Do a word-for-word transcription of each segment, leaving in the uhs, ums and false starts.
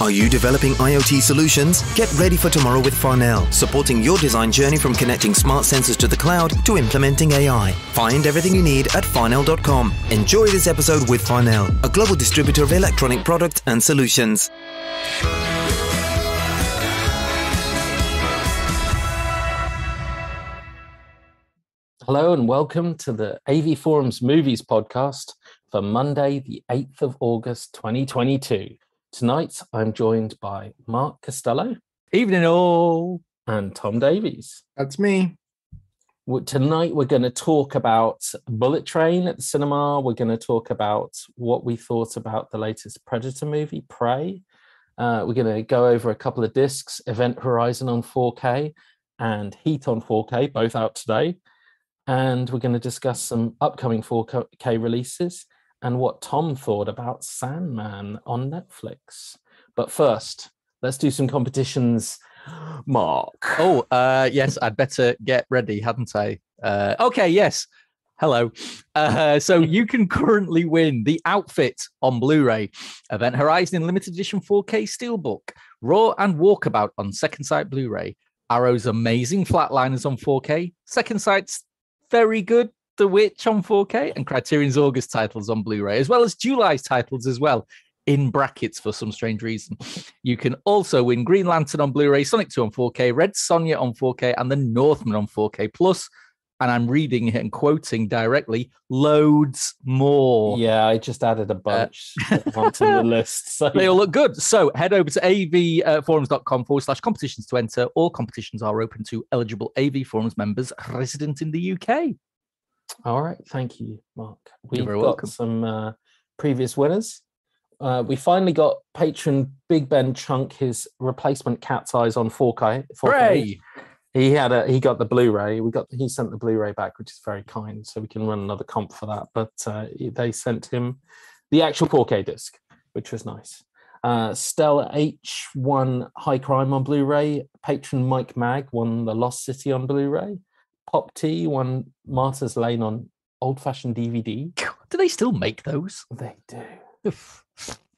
Are you developing IoT solutions? Get ready for tomorrow with Farnell, supporting your design journey from connecting smart sensors to the cloud to implementing A I. Find everything you need at Farnell dot com. Enjoy this episode with Farnell, a global distributor of electronic products and solutions. Hello and welcome to the A V Forums Movies podcast for Monday, the eighth of August, twenty twenty-two. Tonight, I'm joined by Mark Costello. Evening all. And Tom Davies. That's me. Tonight, we're going to talk about Bullet Train at the cinema. We're going to talk about what we thought about the latest Predator movie, Prey. Uh, we're going to go over a couple of discs, Event Horizon on four K and Heat on four K, both out today. And we're going to discuss some upcoming four K releases and what Tom thought about Sandman on Netflix. But first, let's do some competitions, Mark. Oh, uh, yes, I'd better get ready, hadn't I? Uh, okay, yes. Hello. Uh, so you can currently win the Outfit on Blu-ray, Event Horizon in limited edition four K Steelbook, Raw and Walkabout on Second Sight Blu-ray, Arrow's amazing Flatliners on four K, Second Sight's very good The Witch on four K, and Criterion's August titles on Blu-ray, as well as July's titles as well, in brackets for some strange reason. You can also win Green Lantern on Blu-ray, Sonic two on four K, Red Sonja on four K, and The Northman on four K plus. And I'm reading and quoting directly, loads more. Yeah, I just added a bunch uh, onto the list. So. They all look good. So head over to avforums.com forward slash competitions to enter. All competitions are open to eligible A V Forums members resident in the U K. All right. Thank you, Mark. We've got welcome. some uh, previous winners. Uh, we finally got patron Big Ben Chunk, his replacement Cat's Eyes on four K. four K. He had a he got the Blu-ray. We got he sent the Blu-ray back, which is very kind. So we can run another comp for that. But uh, they sent him the actual four K disc, which was nice. Uh, Stella H won High Crime on Blu-ray. Patron Mike Mag won The Lost City on Blu-ray. Pop T won Martha's Lane on old-fashioned D V D. Do they still make those? They do. Oof.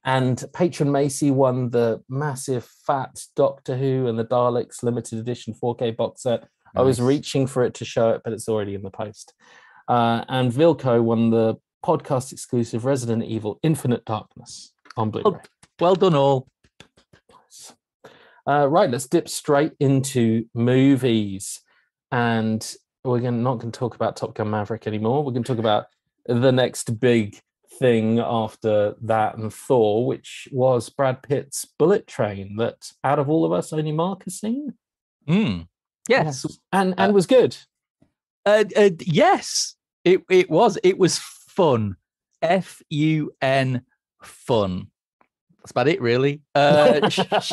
And Patron Macy won the massive fat Doctor Who and the Daleks limited edition four K box set. Nice. I was reaching for it to show it, but it's already in the post. Uh, and Vilco won the podcast exclusive Resident Evil Infinite Darkness on Blu-ray. Well, well done all. Uh, right, let's dip straight into movies. And we're gonna, not going to talk about Top Gun Maverick anymore. We're going to talk about the next big thing after that and Thor, which was Brad Pitt's Bullet Train that out of all of us only Mark has seen. Mm. Yes. yes. And and uh, was good. Uh, uh, yes, it it was. It was fun. F U N, fun. That's about it, really. Uh, sh sh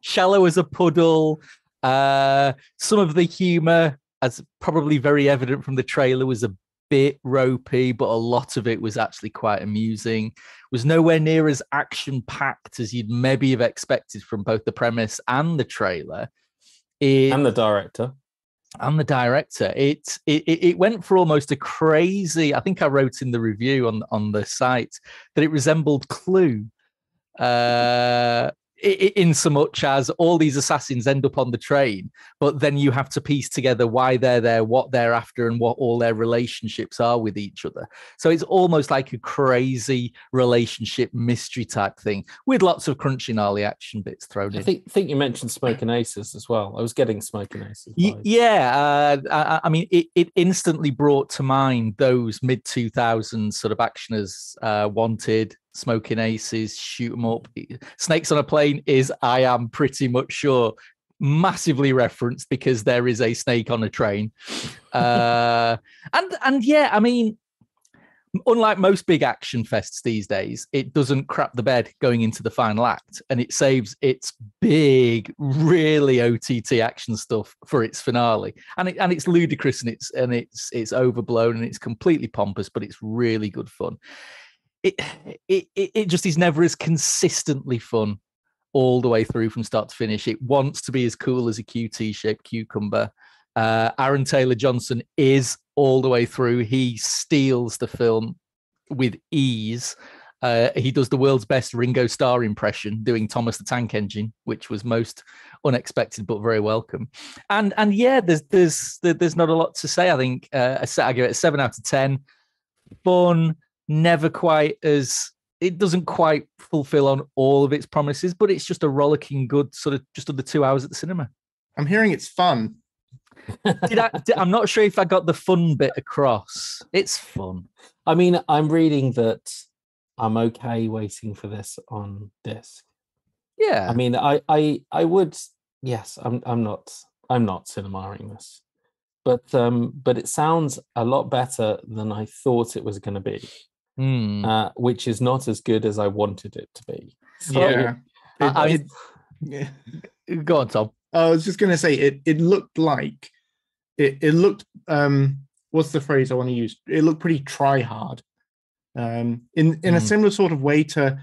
shallow as a puddle. Uh, some of the humour, as probably very evident from the trailer, was a bit ropey, but a lot of it was actually quite amusing. It was nowhere near as action-packed as you'd maybe have expected from both the premise and the trailer. It, and the director. And the director. It, it it went for almost a crazy... I think I wrote in the review on, on the site that it resembled Clue. Uh... in so much as all these assassins end up on the train, but then you have to piece together why they're there, what they're after, and what all their relationships are with each other. So it's almost like a crazy relationship mystery type thing with lots of crunchy, gnarly action bits thrown in. I think, think you mentioned Smokin' Aces as well. I was getting Smokin' Aces. Y yeah. Uh, I, I mean, it, it instantly brought to mind those mid two thousands sort of actioners, uh, Wanted, Smokin' Aces, Shoot 'em Up, Snakes on a Plane is, I am pretty much sure, massively referenced because there is a snake on a train. uh, and and yeah, I mean, unlike most big action fests these days, it doesn't crap the bed going into the final act, and it saves its big, really O T T action stuff for its finale. And it, and it's ludicrous and it's and it's it's overblown and it's completely pompous, but it's really good fun. It, it it just is never as consistently fun all the way through from start to finish. It wants to be as cool as a Q T-shaped cucumber. Uh, Aaron Taylor-Johnson is all the way through. He steals the film with ease. Uh, he does the world's best Ringo Starr impression, doing Thomas the Tank Engine, which was most unexpected but very welcome. And and yeah, there's there's there's not a lot to say. I think uh, I give it a seven out of ten. Fun, never quite as it doesn't quite fulfill on all of its promises, but it's just a rollicking good sort of just under two hours at the cinema. I'm hearing it's fun. did I, did, I'm not sure if I got the fun bit across. It's fun. I mean, I'm reading that I'm okay waiting for this on disc. Yeah. I mean, I, I, I would. Yes, I'm. I'm not. I'm not cinemaring this, but um, but it sounds a lot better than I thought it was going to be, mm. uh, which is not as good as I wanted it to be. So, yeah. I, it, I, it, go on, Tom. I was just going to say it. It looked like it. It looked. Um, what's the phrase I want to use? It looked pretty try hard. Um, in in mm. a similar sort of way to,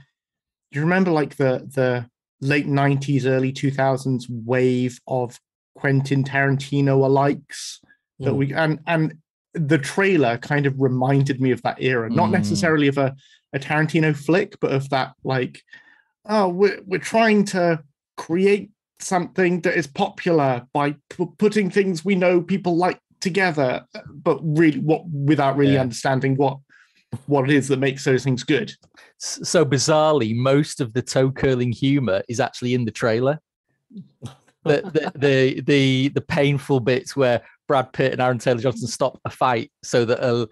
you remember like the the late nineties, early two thousands wave of Quentin Tarantino alikes mm. that we and and the trailer kind of reminded me of that era. Not mm. necessarily of a, a Tarantino flick, but of that like, oh, we're we're trying to create something that is popular by p- putting things we know people like together, but really what without really yeah. understanding what. what it is that makes those things good. So bizarrely, most of the toe-curling humor is actually in the trailer. The the, the the the painful bits where Brad Pitt and Aaron Taylor-Johnson stop a fight so that a,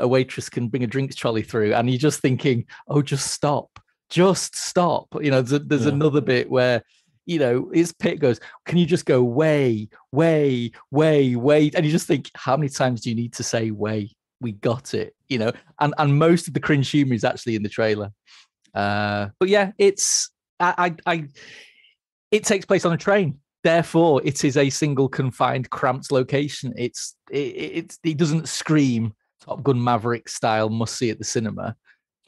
a waitress can bring a drinks trolley through, and you're just thinking, oh, just stop, just stop. You know, there's, there's yeah. another bit where, you know, his Pitt goes, can you just go way, way, way, way? And you just think, how many times do you need to say way? We got it, you know, and, and most of the cringe humor is actually in the trailer. Uh, but yeah, it's I, I, I it takes place on a train, therefore it is a single confined, cramped location. It's it, it's it doesn't scream Top Gun Maverick style must see at the cinema,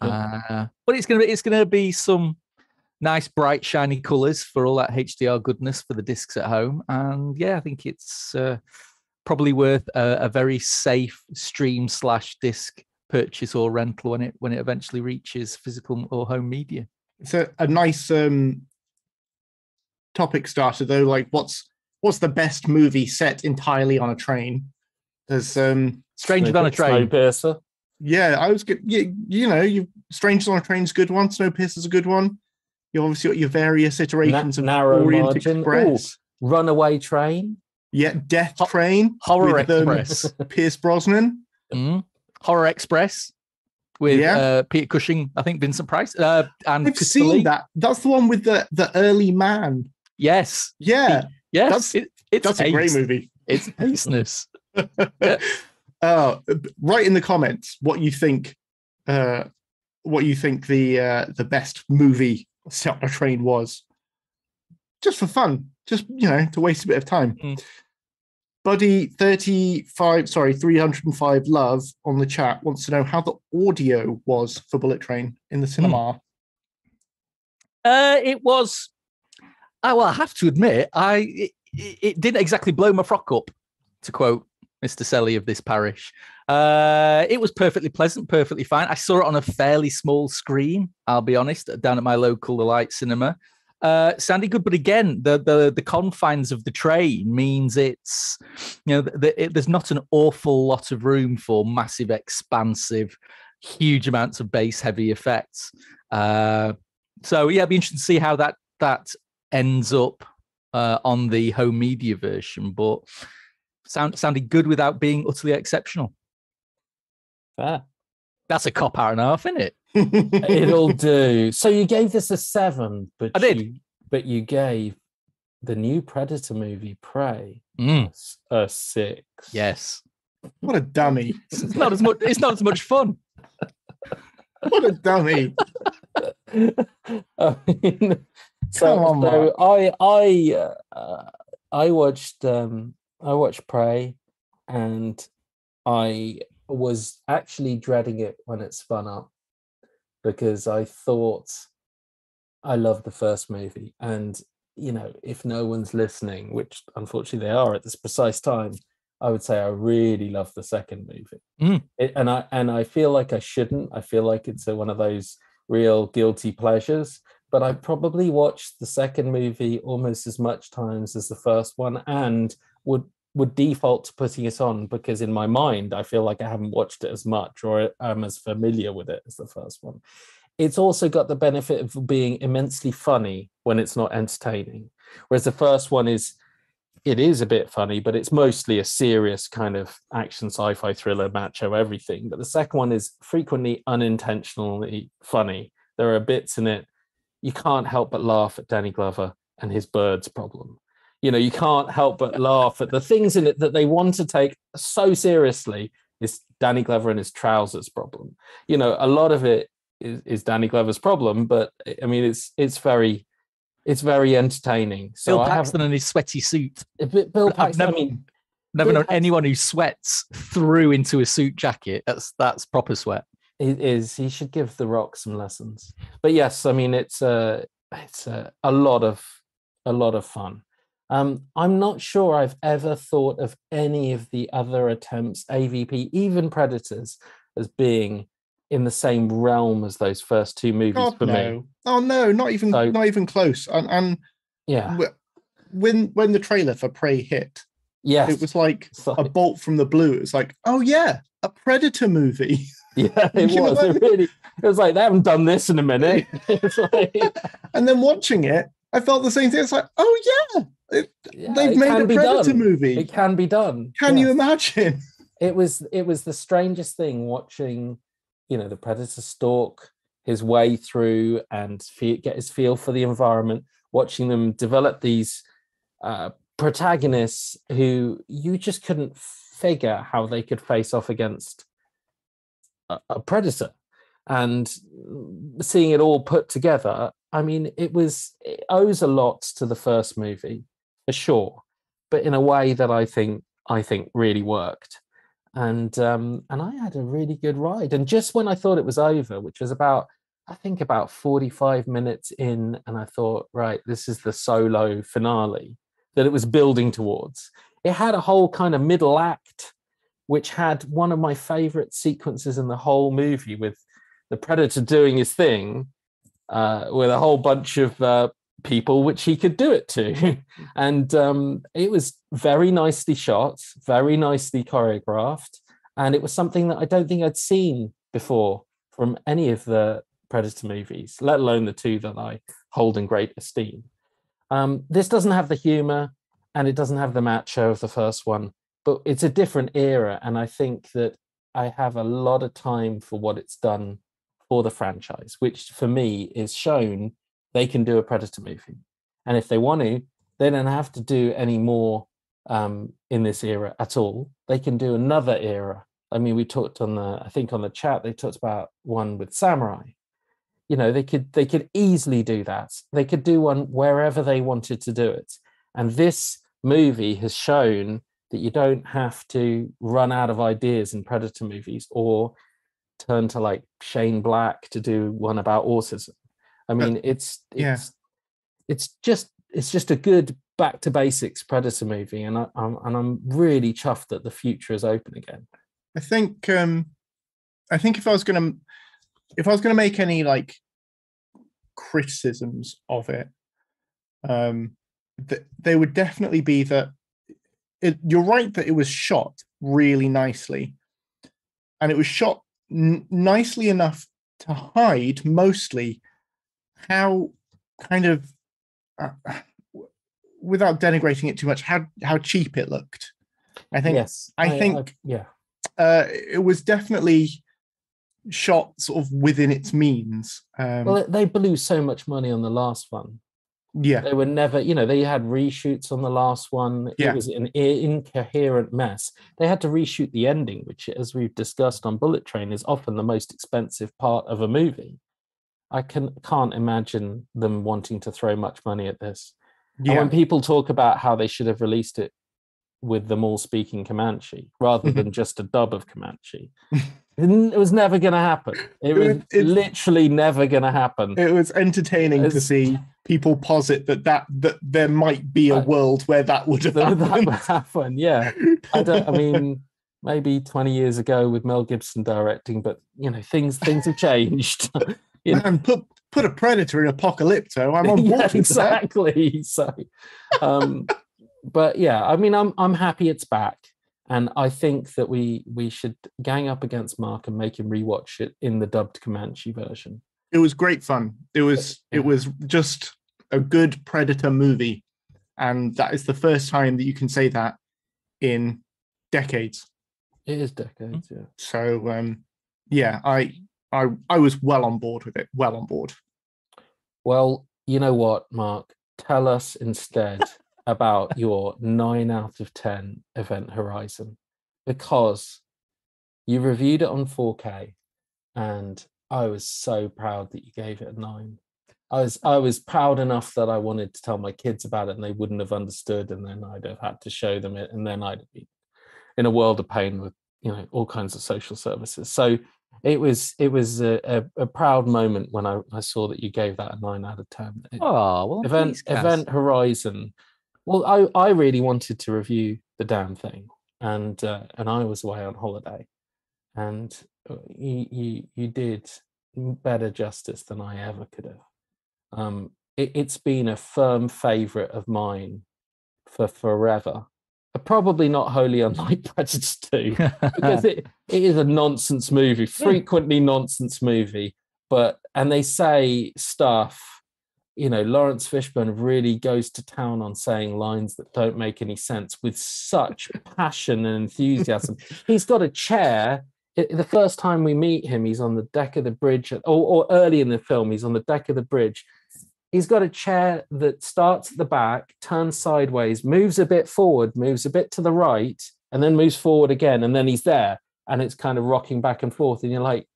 uh, but it's gonna it's gonna be some nice, bright, shiny colors for all that H D R goodness for the discs at home. And yeah, I think it's. Uh, Probably worth a, a very safe stream slash disc purchase or rental when it when it eventually reaches physical or home media. It's a, a nice um, topic starter though. Like, what's what's the best movie set entirely on a train? There's um, Strangers on a Train. Snowpiercer. Yeah, I was good. You, you know, you Strangers on a Train's a good one. Snowpiercer's a good one. You obviously got your various iterations Na- of Narrow Orient Margin. Express, ooh, Runaway Train. Yeah, Death Ho- Train. Horror with, Express. Um, Pierce Brosnan. Mm. Horror Express with yeah. uh, Peter Cushing, I think Vincent Price. Uh, and I've Crystal seen Lee. That. That's the one with the, the early man. Yes. Yeah. He, yes. That's, it, it's that's a great movie. It's baseness. yeah. uh, write in the comments what you think uh, what you think the uh, the best movie set on a train was. Just for fun. Just, you know, to waste a bit of time. Mm. Buddy thirty-five, sorry, three hundred five Love on the chat wants to know how the audio was for Bullet Train in the cinema. Mm. Uh, it was, oh, well, I have to admit, I it, it didn't exactly blow my frock up, to quote Mister Selly of this parish. Uh, it was perfectly pleasant, perfectly fine. I saw it on a fairly small screen, I'll be honest, down at my local The Light cinema. Uh, Sandy good, but again, the, the the confines of the train means it's, you know, the, the, it, there's not an awful lot of room for massive, expansive, huge amounts of bass-heavy effects. Uh, so yeah, it'd be interesting to see how that that ends up uh, on the home media version. But sound sounded good without being utterly exceptional. Fair. That's a cop out and a half, isn't it? It'll do. So you gave this a seven, but I did. You, but you gave the new Predator movie, Prey, mm. a six. Yes. What a dummy! It's not as much. It's not as much fun. What a dummy! I mean, so on, so I I uh, I watched um, I watched Prey, and I was actually dreading it when it spun up. Because I thought I loved the first movie. And, you know, if no one's listening, which unfortunately they are at this precise time, I would say I really love the second movie. Mm. It, and I and I feel like I shouldn't. I feel like it's a, one of those real guilty pleasures, but I probably watched the second movie almost as much times as the first one, and would would default to putting it on because in my mind, I feel like I haven't watched it as much or I'm as familiar with it as the first one. It's also got the benefit of being immensely funny when it's not entertaining. Whereas the first one is, it is a bit funny, but it's mostly a serious kind of action, sci-fi, thriller, macho, everything. But the second one is frequently unintentionally funny. There are bits in it. You can't help but laugh at Danny Glover and his birds problem. You know, you can't help but laugh at the things in it that they want to take so seriously. Is Danny Glover and his trousers problem. You know, a lot of it is, is Danny Glover's problem, but I mean, it's it's very it's very entertaining. So Bill Paxton and his sweaty suit. Bill Paxton, I've never, I mean, never Bill known Paxton. Anyone who sweats through into a suit jacket. That's that's proper sweat. It is. He should give The Rock some lessons. But yes, I mean, it's a it's a, a lot of a lot of fun. Um, I'm not sure I've ever thought of any of the other attempts, A V P, even Predators, as being in the same realm as those first two movies God, for no. me. Oh no, not even so, not even close. And, and yeah, when when the trailer for Prey hit, yes, it was like so, a bolt from the blue. It was like, oh yeah, a Predator movie. Yeah, it was. It really. It was like they haven't done this in a minute. It's like, and then watching it, I felt the same thing. It's like, oh yeah. It, yeah, they've made a Predator done. movie. It can be done. Can yeah. you imagine? It was it was the strangest thing watching, you know, the Predator stalk his way through and feel, get his feel for the environment, watching them develop these uh, protagonists who you just couldn't figure how they could face off against a, a Predator. And seeing it all put together, I mean, it was it owes a lot to the first movie. For sure, but in a way that I think I think really worked, and um, and I had a really good ride. And just when I thought it was over, which was about I think about forty-five minutes in, and I thought, right, this is the solo finale that it was building towards. It had a whole kind of middle act, which had one of my favorite sequences in the whole movie with the Predator doing his thing uh, with a whole bunch of. Uh, people which he could do it to and um it was very nicely shot, very nicely choreographed, and it was something that I don't think I'd seen before from any of the Predator movies, let alone the two that I hold in great esteem. Um this doesn't have the humor and it doesn't have the macho of the first one, but it's a different era, and I think that I have a lot of time for what it's done for the franchise, which for me is shown they can do a Predator movie. And if they want to, they don't have to do any more um, in this era at all. They can do another era. I mean, we talked on the, I think on the chat, they talked about one with Samurai. You know, they could they could easily do that. They could do one wherever they wanted to do it. And this movie has shown that you don't have to run out of ideas in Predator movies or turn to like Shane Black to do one about autism. I mean, but, it's it's yeah. it's just it's just a good back to basics Predator movie, and I, I'm and I'm really chuffed that the future is open again. I think um, I think if I was gonna if I was gonna make any like criticisms of it, um, th- they would definitely be that it, you're right that it was shot really nicely, and it was shot n- nicely enough to hide mostly. How kind of, uh, without denigrating it too much, how how cheap it looked. I think. Yes. I, I think. I, yeah. Uh, it was definitely shot sort of within its means. Um, well, they blew so much money on the last one. Yeah. They were never, you know, they had reshoots on the last one. Yeah. It was an incoherent mess. They had to reshoot the ending, which, as we've discussed on Bullet Train, is often the most expensive part of a movie. I can, can't imagine them wanting to throw much money at this. Yeah. And when people talk about how they should have released it with them all speaking Comanche rather than just a dub of Comanche, it was never going to happen. It was it, it, literally never going to happen. It was entertaining it's, to see people posit that, that that there might be a world where that would have that, happened. That would happen, yeah. I, don't, I mean... Maybe twenty years ago with Mel Gibson directing, but you know, things things have changed. You know? Man, put put a Predator in Apocalypto. I'm on board. Yeah, exactly. So, um, but yeah, I mean, I'm I'm happy it's back, and I think that we we should gang up against Mark and make him rewatch it in the dubbed Comanche version. It was great fun. It was yeah. it was just a good Predator movie, and that is the first time that you can say that in decades. It is decades, yeah. So, um, yeah, I, I, I was well on board with it. Well on board. Well, you know what, Mark? Tell us instead about your nine out of ten Event Horizon, because you reviewed it on four K, and I was so proud that you gave it a nine. I was, I was proud enough that I wanted to tell my kids about it, and they wouldn't have understood, and then I'd have had to show them it, and then I'd have been in a world of pain with, you know, all kinds of social services. So it was it was a, a, a proud moment when I, I saw that you gave that a nine out of ten. It, oh well, Event Event Horizon. Well, I, I really wanted to review the damn thing, and uh, and I was away on holiday, and you you you did better justice than I ever could have. Um, it, it's been a firm favourite of mine for forever. Probably not wholly unlike Predator two, because it, it is a nonsense movie, frequently nonsense movie. But and they say stuff, you know, Lawrence Fishburne really goes to town on saying lines that don't make any sense with such passion and enthusiasm. He's got a chair. It, the first time we meet him, he's on the deck of the bridge, or, or early in the film, he's on the deck of the bridge. He's got a chair that starts at the back, turns sideways, moves a bit forward, moves a bit to the right, and then moves forward again. And then he's there, and it's kind of rocking back and forth. And you're like,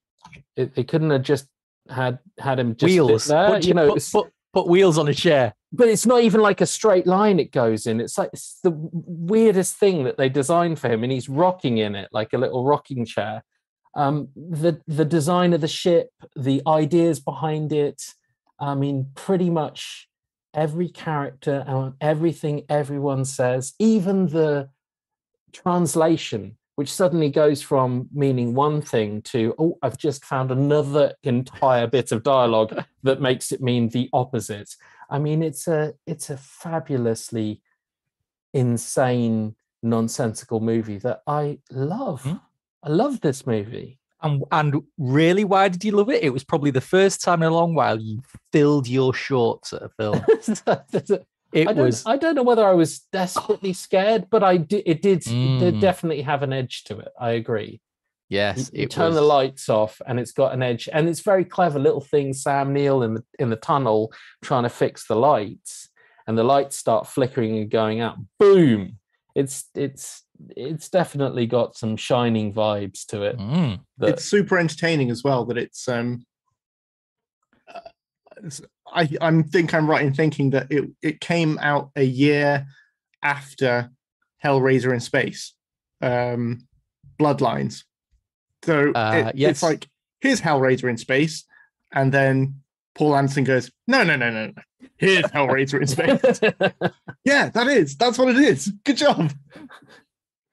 it, they couldn't have just had had him just wheels. There, put, you know, put, put, put wheels on a chair. But it's not even like a straight line it goes in. It's like it's the weirdest thing that they designed for him, and he's rocking in it like a little rocking chair. Um, the the design of the ship, the ideas behind it. I mean, pretty much every character and everything everyone says, even the translation, which suddenly goes from meaning one thing to, oh, I've just found another entire bit of dialogue that makes it mean the opposite. I mean, it's a it's a fabulously insane, nonsensical movie that I love. Mm. I love this movie. And, and really, why did you love it? It was probably the first time in a long while you filled your shorts at a film. It I was. I don't know whether I was desperately scared, but I did. It did, mm. It did definitely have an edge to it. I agree. Yes, you, you it turn was. The lights off, and it's got an edge, and it's very clever little thing. Sam Neill in the in the tunnel trying to fix the lights, and the lights start flickering and going out. Boom! It's it's. It's definitely got some Shining vibes to it. Mm. That... It's super entertaining as well. That it's, um, uh, it's, I I'm think I'm right in thinking that it it came out a year after Hellraiser in Space, um, Bloodlines. So uh, it, yes. It's like here's Hellraiser in Space, and then Paul Anderson goes, no, no, no, no, no. Here's Hellraiser in Space. Yeah, that is that's what it is. Good job.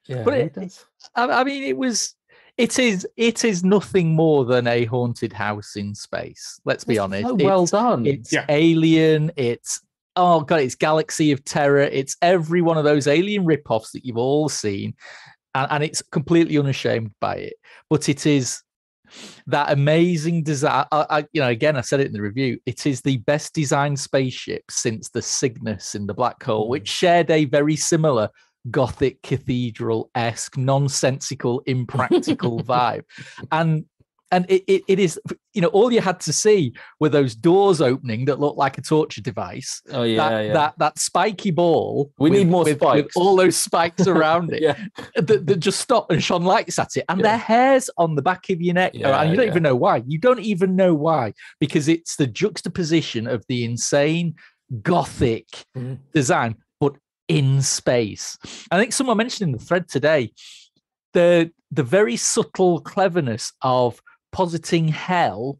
Yeah, but it, it I mean, it was, it is, it is nothing more than a haunted house in space. Let's be it's honest. So well it's, done. It's yeah. Alien. It's oh god, it's Galaxy of Terror. It's every one of those Alien ripoffs that you've all seen, and, and it's completely unashamed by it. But it is that amazing design. I, I, you know, again, I said it in the review. It is the best designed spaceship since the Cygnus in the Black Hole, mm. which shared a very similar. Gothic cathedral-esque nonsensical impractical vibe, and and it, it it is, you know, all you had to see were those doors opening that looked like a torture device. Oh yeah, that yeah. That, that spiky ball. We with, need more with, spikes. With all those spikes around it yeah. that, that just stopped and shone lights at it, and yeah. their hairs on the back of your neck, yeah, and you don't yeah. even know why. You don't even know why, because it's the juxtaposition of the insane Gothic mm. design. In space. I think someone mentioned in the thread today the the very subtle cleverness of positing hell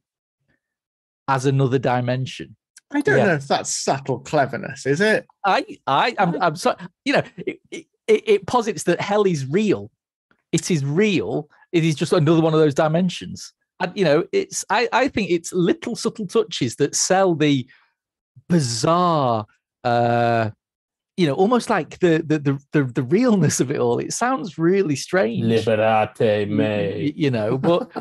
as another dimension. I don't yeah. know if that's subtle cleverness, is it? I I I'm, I'm sorry. You know, it, it, it posits that hell is real. It is real. It is just another one of those dimensions. you know, it's I, I think it's little subtle touches that sell the bizarre, uh, you know, almost like the the the the, the realness of it all. It sounds really strange. Liberate me, you know, but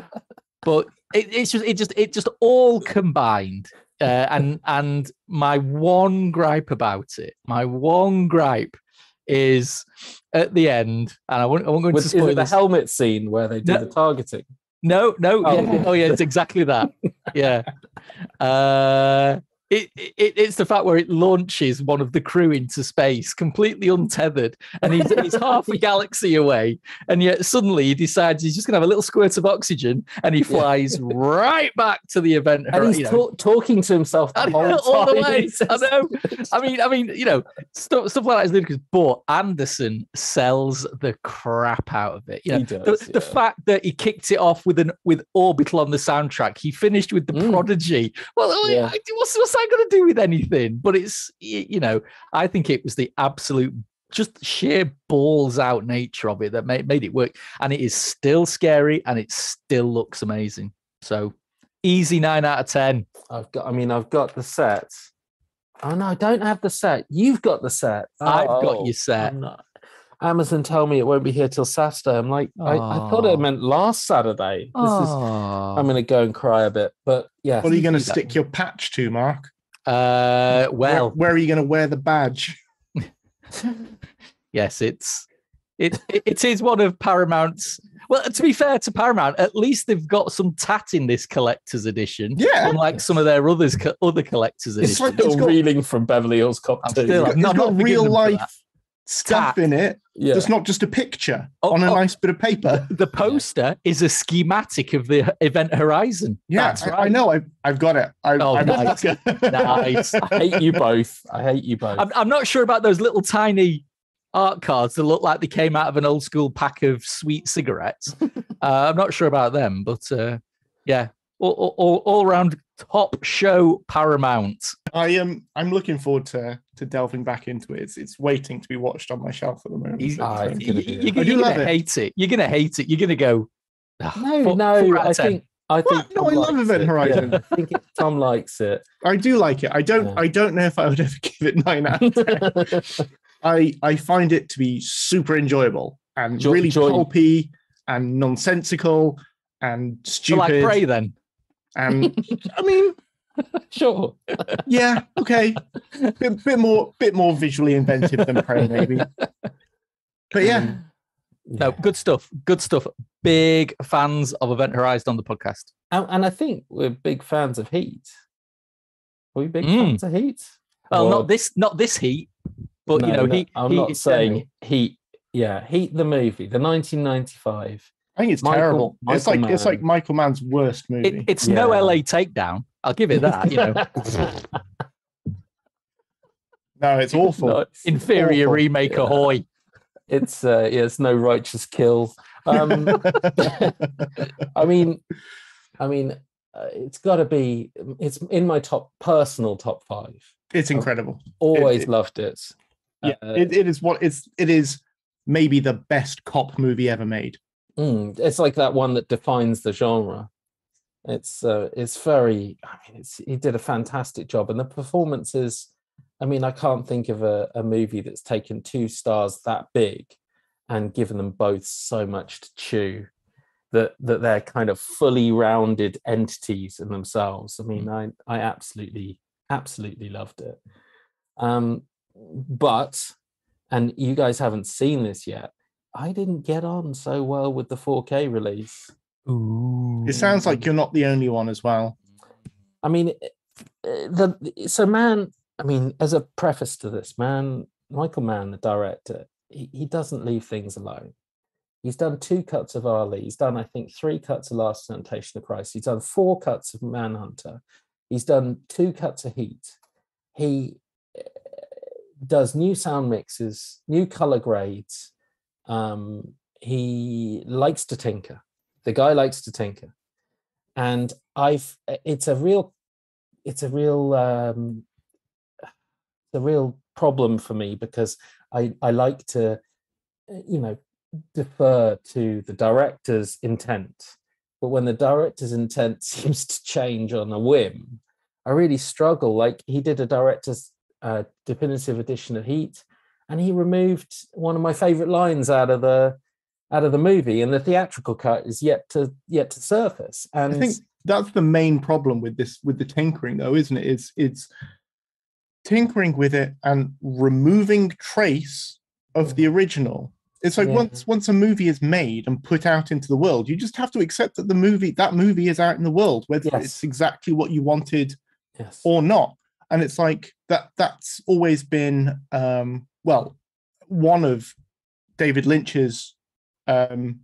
but it, it's just it just it just all combined. Uh, and and my one gripe about it, my one gripe is at the end, and I won't, I won't go into Was, spoilers. Is it the helmet scene where they do no, the targeting? No, no. Oh yeah, oh, yeah it's exactly that. Yeah. Uh, it, it It's the fact where it launches one of the crew into space, completely untethered, and he's, he's half a galaxy away, and yet suddenly he decides he's just going to have a little squirt of oxygen, and he flies yeah. right back to the event. And he's you know. ta- talking to himself the whole time. All the way. I know. I mean, I mean, you know, stuff, stuff like that is ludicrous, but Anderson sells the crap out of it. You know, he does, the, yeah. the fact that he kicked it off with an with Orbital on the soundtrack, he finished with the mm. Prodigy. Well, oh, yeah. what's what's that going to do with anything? But it's, you know, I think it was the absolute just sheer balls out nature of it that made, made it work, and it is still scary and it still looks amazing. So easy nine out of ten. I've got, I mean, I've got the set. Oh no, I don't have the set. You've got the set. Oh, I've got your set. Amazon tell me it won't be here till Saturday. I'm like, I, I thought it meant last Saturday. This Aww. is, I'm going to go and cry a bit, but yeah. What are you going to stick that. your patch to, Mark? Uh, well, where, where are you going to wear the badge? Yes, it's it it is one of Paramount's. Well, to be fair to Paramount, at least they've got some tat in this collector's edition. Yeah, unlike some of their others other collector's editions. It's edition. like it's got, reeling from Beverly Hills Cop two. Still, it's not, got not real life stuff in it. Yeah. That's not just a picture oh, on a oh, nice bit of paper. The poster yeah. is a schematic of the Event Horizon. Yeah, that's right. I, I know. I've, I've got it. I, oh, I've nice. Got it. nice. I hate you both. I hate you both. I'm, I'm not sure about those little tiny art cards that look like they came out of an old school pack of sweet cigarettes. uh, I'm not sure about them, but uh, yeah, all, all, all round top show Paramount. I am. Um, I'm looking forward to to delving back into it. It's it's waiting to be watched on my shelf at the moment. You, so oh, you, you, you, you're gonna it. hate it. You're gonna hate it. You're gonna go. Oh, no, four, no. Four I think. I think. What? No, I love Event Horizon. Yeah. I think it, Tom likes it. I do like it. I don't. Yeah. I don't know if I would ever give it nine out of ten. I I find it to be super enjoyable and jo- really joy- pulpy and nonsensical and stupid. So like Prey, then. And I mean. Sure. Yeah. Okay. Bit, bit more, bit more visually inventive than Prey, maybe. But yeah, no, good stuff. Good stuff. Big fans of Event Horizon on the podcast, and, and I think we're big fans of Heat. Are we big mm. fans of Heat? Well, or, not this, not this Heat, but no, you know, no, Heat. I'm heat not saying general. Heat. Yeah, Heat the movie, the nineteen ninety-five. I think it's Michael, terrible. Michael it's like Mann. It's like Michael Mann's worst movie. It, it's yeah. no L A takedown. I'll give it that, you know. No, it's awful. No, it's Inferior awful. remake, yeah. ahoy! It's uh, yeah, it's no Righteous Kill. Um, I mean, I mean, uh, it's got to be. It's in my top personal top five. It's incredible. I've always it, it, loved it. Yeah, uh, it, it is what it's. It is maybe the best cop movie ever made. Mm, it's like that one that defines the genre. It's uh, it's very. I mean, it's, he did a fantastic job, and the performances. I mean, I can't think of a, a movie that's taken two stars that big, and given them both so much to chew, that that they're kind of fully rounded entities in themselves. I mean, I I absolutely absolutely loved it. Um, but, and you guys haven't seen this yet. I didn't get on so well with the four K release. Ooh. It sounds like you're not the only one as well. I mean, the so man. I mean, as a preface to this, man, Michael Mann, the director, he, he doesn't leave things alone. He's done two cuts of Ali. He's done, I think, three cuts of Last Temptation of Christ. He's done four cuts of Manhunter. He's done two cuts of Heat. He does new sound mixes, new color grades. Um, he likes to tinker. The guy likes to tinker, and I've. It's a real, it's a real, um, the real problem for me because I I like to, you know, defer to the director's intent but when the director's intent seems to change on a whim, I really struggle. Like, he did a director's uh, definitive edition of Heat, and he removed one of my favorite lines out of the out of the movie, and the theatrical cut is yet to yet to surface. And I think that's the main problem with this, with the tinkering, though, isn't it? It's it's tinkering with it and removing trace of the original. It's like, yeah. once once a movie is made and put out into the world, you just have to accept that the movie that movie is out in the world, whether yes. it's exactly what you wanted yes. or not. And it's like that that's always been um, well, one of David Lynch's um,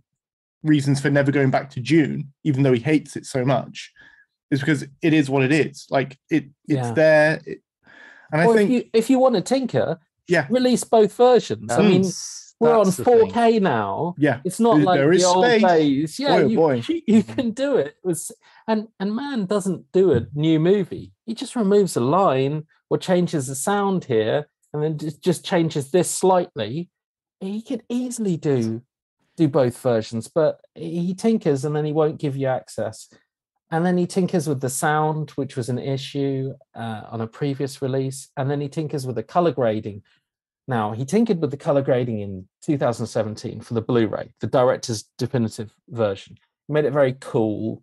reasons for never going back to Dune, even though he hates it so much, is because it is what it is. Like it, it's yeah. there. It, and or I think if you, if you want to tinker, yeah, release both versions. Um, I mean. We're on four K now. Yeah, it's not like the old days. Yeah, you, you can do it. it was, and and Mann doesn't do a new movie. He just removes a line or changes the sound here, and then just changes this slightly. He could easily do do both versions, but he tinkers, and then he won't give you access. And then he tinkers with the sound, which was an issue uh, on a previous release, and then he tinkers with the color grading. Now, he tinkered with the color grading in two thousand seventeen for the Blu-ray, the director's definitive version. He made it very cool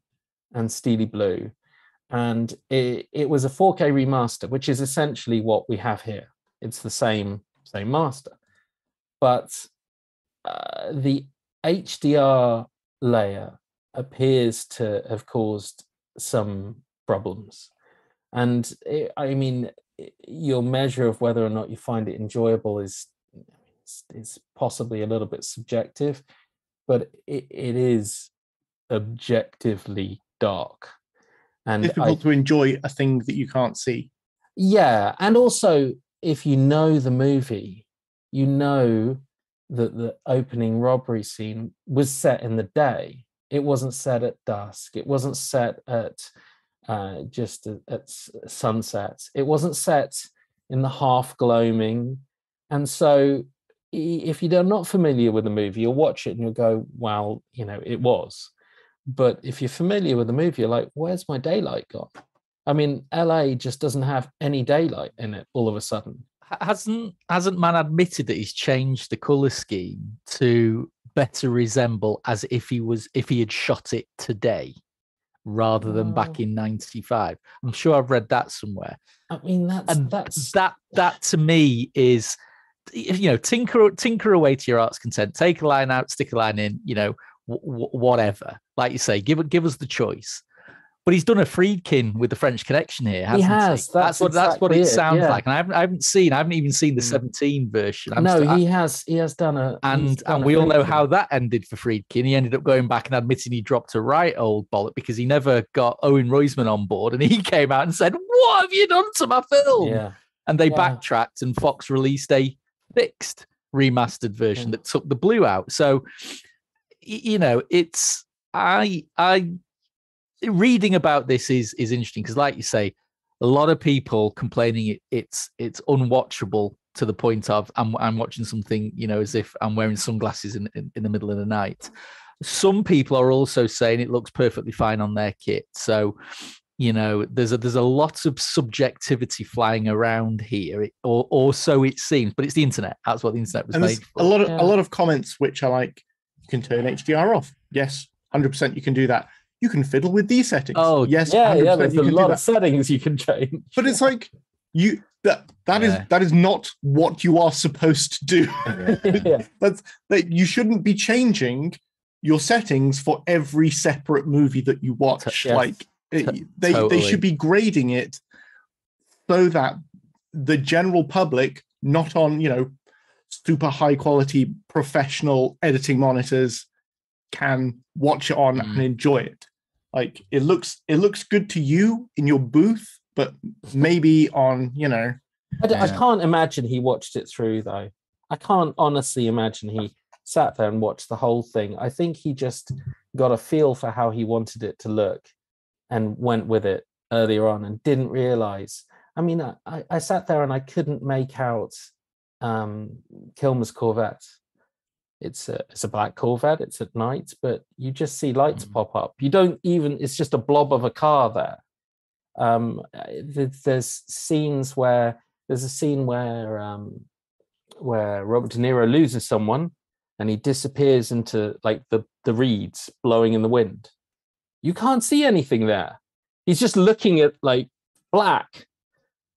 and steely blue. And it, it was a four K remaster, which is essentially what we have here. It's the same, same master. But uh, the H D R layer appears to have caused some problems. And it, I mean... your measure of whether or not you find it enjoyable is it's, it's possibly a little bit subjective, but it, it is objectively dark. And difficult I, to enjoy a thing that you can't see. Yeah. And also, if you know the movie, you know that the opening robbery scene was set in the day. It wasn't set at dusk. It wasn't set at... Uh, just at, at sunsets. It wasn't set in the half gloaming. And so if you're not familiar with the movie, you'll watch it and you'll go, well, you know, it was. But if you're familiar with the movie, you're like, where's my daylight gone? I mean, L A just doesn't have any daylight in it all of a sudden. Hasn't, hasn't Mann admitted that he's changed the colour scheme to better resemble as if he was, if he had shot it today? Rather than back in ninety-five. I'm sure I've read that somewhere. I mean, that's and that's that that to me is, you know, tinker tinker away to your heart's content. Take a line out, stick a line in, you know, w- w- whatever. Like you say, give give us the choice. But he's done a Friedkin with the French Connection here, hasn't he? Has. He? That's, that's what exactly that's what it, it sounds yeah. like. And I haven't I haven't seen I haven't even seen the seventeen version. I'm no, still, he I, has he has done a and done and a we all know how that ended for Friedkin. He ended up going back and admitting he dropped a right old bollock because he never got Owen Roisman on board, and he came out and said, "What have you done to my film?" Yeah. And they yeah. backtracked, and Fox released a fixed remastered version yeah. that took the blue out. So, you know, it's I I. reading about this is is interesting because, like you say, a lot of people complaining it, it's it's unwatchable to the point of I'm I'm watching something, you know, as if I'm wearing sunglasses in, in in the middle of the night. Some people are also saying it looks perfectly fine on their kit. So, you know, there's a there's a lot of subjectivity flying around here, it, or or so it seems. But it's the internet. That's what the internet was and made for. A lot of yeah. a lot of comments which are like, you can turn H D R off. Yes, one hundred percent you can do that. You can fiddle with these settings. Oh, yes, yeah, yeah there's a lot of settings you can change. But it's like you that that yeah. is that is not what you are supposed to do. yeah. That's that you shouldn't be changing your settings for every separate movie that you watch. Yes. Like it, T- they totally. they should be grading it so that the general public, not on, you know, super high quality professional editing monitors, can watch it on mm. and enjoy it. Like it looks it looks good to you in your booth, but maybe on, you know, I, d- yeah. I can't imagine he watched it through, though. I can't honestly imagine he sat there and watched the whole thing. I think he just got a feel for how he wanted it to look and went with it earlier on and didn't realize. I mean, I, I sat there and I couldn't make out um Kilmer's Corvette. It's a, it's a black Corvette. It's at night, but you just see lights mm. pop up. You don't even, it's just a blob of a car there. Um, there's scenes where, there's a scene where um, where Robert De Niro loses someone and he disappears into like the, the reeds blowing in the wind. You can't see anything there. He's just looking at like black.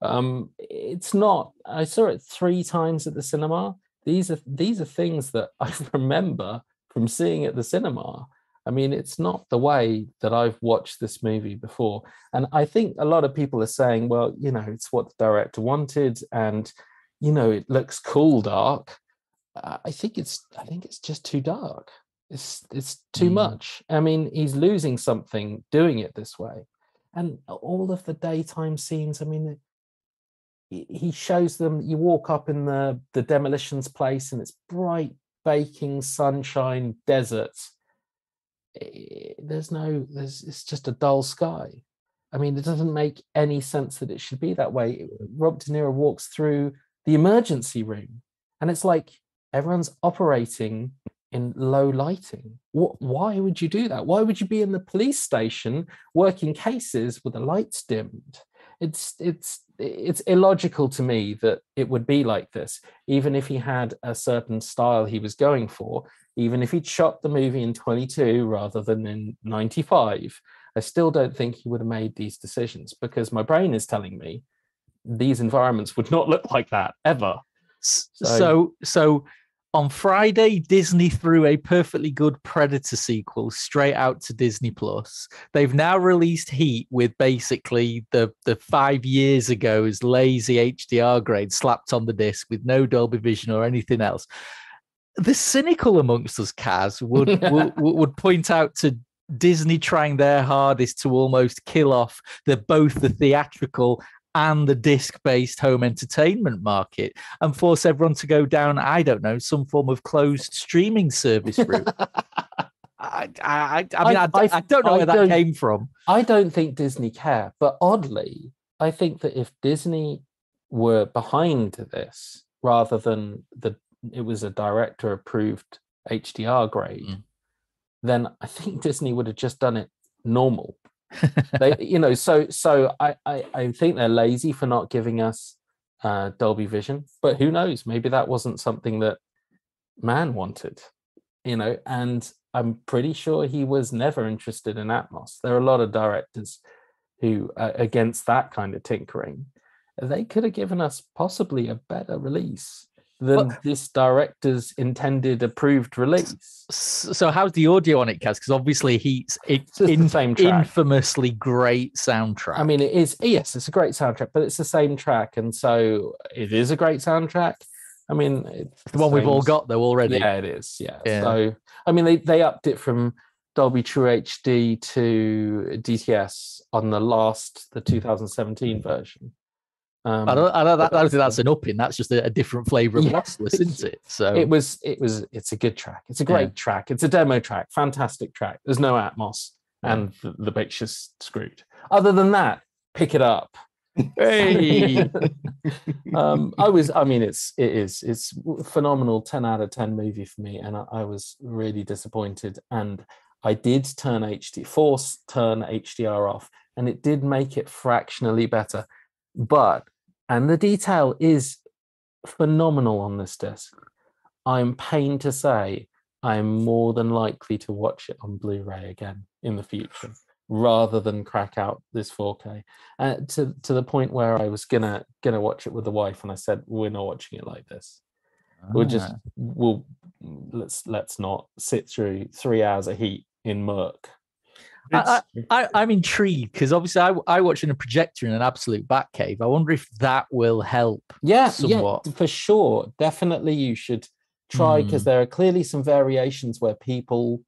Um, it's not, I saw it three times at the cinema. These are these are things that I remember from seeing at the cinema. I mean, it's not the way that I've watched this movie before. And I think a lot of people are saying, well, you know, it's what the director wanted and, you know, it looks cool dark. Uh, I think it's I think it's just too dark. It's it's too mm. much. I mean, he's losing something doing it this way. And all of the daytime scenes, I mean, he shows them, you walk up in the, the demolitions place and it's bright, baking, sunshine, deserts. There's no, there's it's just a dull sky. I mean, it doesn't make any sense that it should be that way. Robert De Niro walks through the emergency room and it's like everyone's operating in low lighting. What, why would you do that? Why would you be in the police station working cases with the lights dimmed? It's it's it's illogical to me that it would be like this, even if he had a certain style he was going for, even if he'd shot the movie in twenty-two rather than in ninety-five, I still don't think he would have made these decisions because my brain is telling me these environments would not look like that ever. So, so, so on Friday, Disney threw a perfectly good Predator sequel straight out to Disney Plus. They've now released Heat with basically the, the five years ago's lazy H D R grade slapped on the disc with no Dolby Vision or anything else. The cynical amongst us, Kaz, would, would, would point out to Disney trying their hardest to almost kill off the both the theatrical and the disc-based home entertainment market and force everyone to go down, I don't know, some form of closed streaming service route. I, I, I mean, I, I, I don't know I where don't, that came from. I don't think Disney care, but oddly, I think that if Disney were behind this rather than the it was a director-approved H D R grade, mm. then I think Disney would have just done it normal. they, you know, so so I, I, I think they're lazy for not giving us uh, Dolby Vision, but who knows? Maybe that wasn't something that Mann wanted, you know. And I'm pretty sure he was never interested in Atmos. There are a lot of directors who are against that kind of tinkering. They could have given us possibly a better release than well, this director's intended approved release. So how's the audio on it, Kaz? Because obviously he's it's in, the same track. Infamously great soundtrack. I mean, it is, yes, it's a great soundtrack, but it's the same track. And so it is a great soundtrack. I mean, it's the, the one same. We've all got though already. Yeah, it is. Yeah. yeah. So, I mean, they, they upped it from Dolby True H D to D T S on the last, the two thousand seventeen version. Um, I don't. I don't. That, I don't think that's an upping. That's just a, a different flavour of lossless, yeah. isn't it? So it was. It was. It's a good track. It's a great yeah. track. It's a demo track. Fantastic track. There's no Atmos, yeah. and the, the picture's screwed. Other than that, pick it up. Hey. um, I was. I mean, it's. It is. It's phenomenal. ten out of ten movie for me, and I, I was really disappointed. And I did turn H D force turn H D R off, and it did make it fractionally better. But, and the detail is phenomenal on this disc. I'm pained to say I'm more than likely to watch it on Blu-ray again in the future, rather than crack out this four K. Uh, to to the point where I was gonna gonna watch it with the wife, and I said, "We're not watching it like this. Ah. We'll just we'll let's let's not sit through three hours of Heat in murk." I, I, I'm intrigued because obviously I, I watch in a projector in an absolute Batcave. I wonder if that will help. Yeah, somewhat. Yeah, for sure. Definitely you should try because mm. there are clearly some variations where people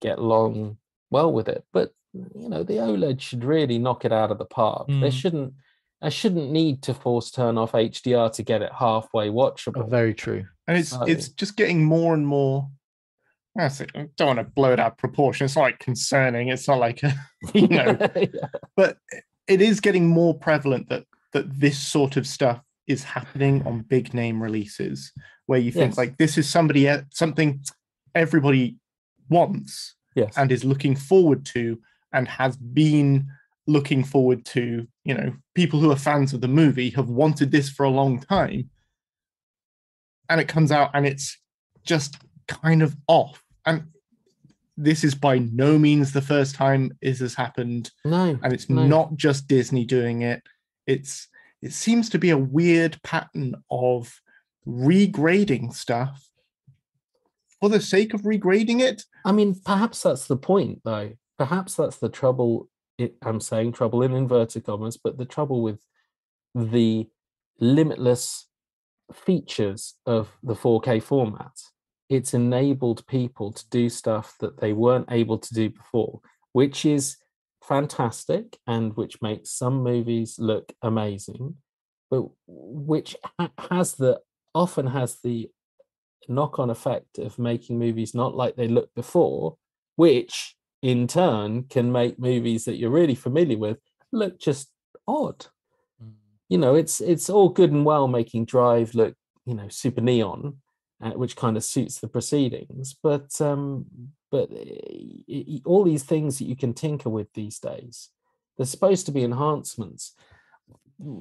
get along well with it. But, you know, the OLED should really knock it out of the park. Mm. They shouldn't, I shouldn't need to force turn off H D R to get it halfway watchable. Oh, very true. And it's so, it's just getting more and more. I don't want to blow it out of proportion. It's not like concerning. It's not like, a, you know, yeah. but it is getting more prevalent that that this sort of stuff is happening on big name releases, where you think yes. like this is somebody something everybody wants yes. and is looking forward to and has been looking forward to. You know, people who are fans of the movie have wanted this for a long time, and it comes out and it's just kind of off. And this is by no means the first time this has happened. No, and it's no. not just Disney doing it. It's it seems to be a weird pattern of regrading stuff for the sake of regrading it. I mean, perhaps that's the point, though. Perhaps that's the trouble. It, I'm saying trouble in inverted commas, but the trouble with the limitless features of the four K format. It's enabled people to do stuff that they weren't able to do before, which is fantastic and which makes some movies look amazing, but which has the often has the knock-on effect of making movies not like they looked before, which in turn can make movies that you're really familiar with look just odd. Mm. You know, it's it's all good and well making Drive look, you know, super neon, uh, which kind of suits the proceedings, but um but it, it, all these things that you can tinker with these days, they're supposed to be enhancements.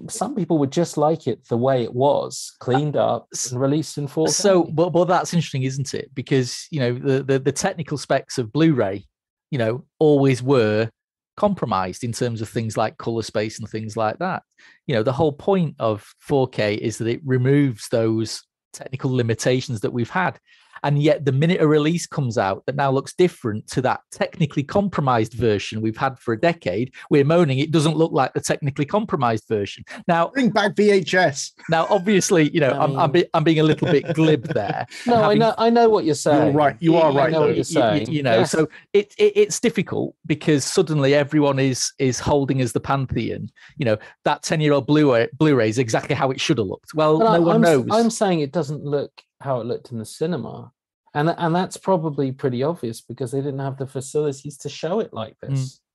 Some people would just like it the way it was, cleaned up and released in four K. So, well, well, that's interesting, isn't it? Because, you know, the, the the technical specs of Blu-ray, you know, always were compromised in terms of things like color space and things like that. You know, the whole point of four K is that it removes those technical limitations that we've had. And yet the minute a release comes out that now looks different to that technically compromised version we've had for a decade, we're moaning it doesn't look like the technically compromised version. Now bring back V H S. Now, obviously, you know, I mean, I'm, I'm, be, I'm being a little bit glib there. No, having, I know I know what you're saying. You're right. You are right. I know what you're saying. You, you, you know, yes. So it, it it's difficult because suddenly everyone is is holding as the pantheon. You know, that ten-year-old Blu-ray Blu-ray is exactly how it should have looked. Well, but no I, one I'm, knows. I'm saying it doesn't look how it looked in the cinema, and and that's probably pretty obvious because they didn't have the facilities to show it like this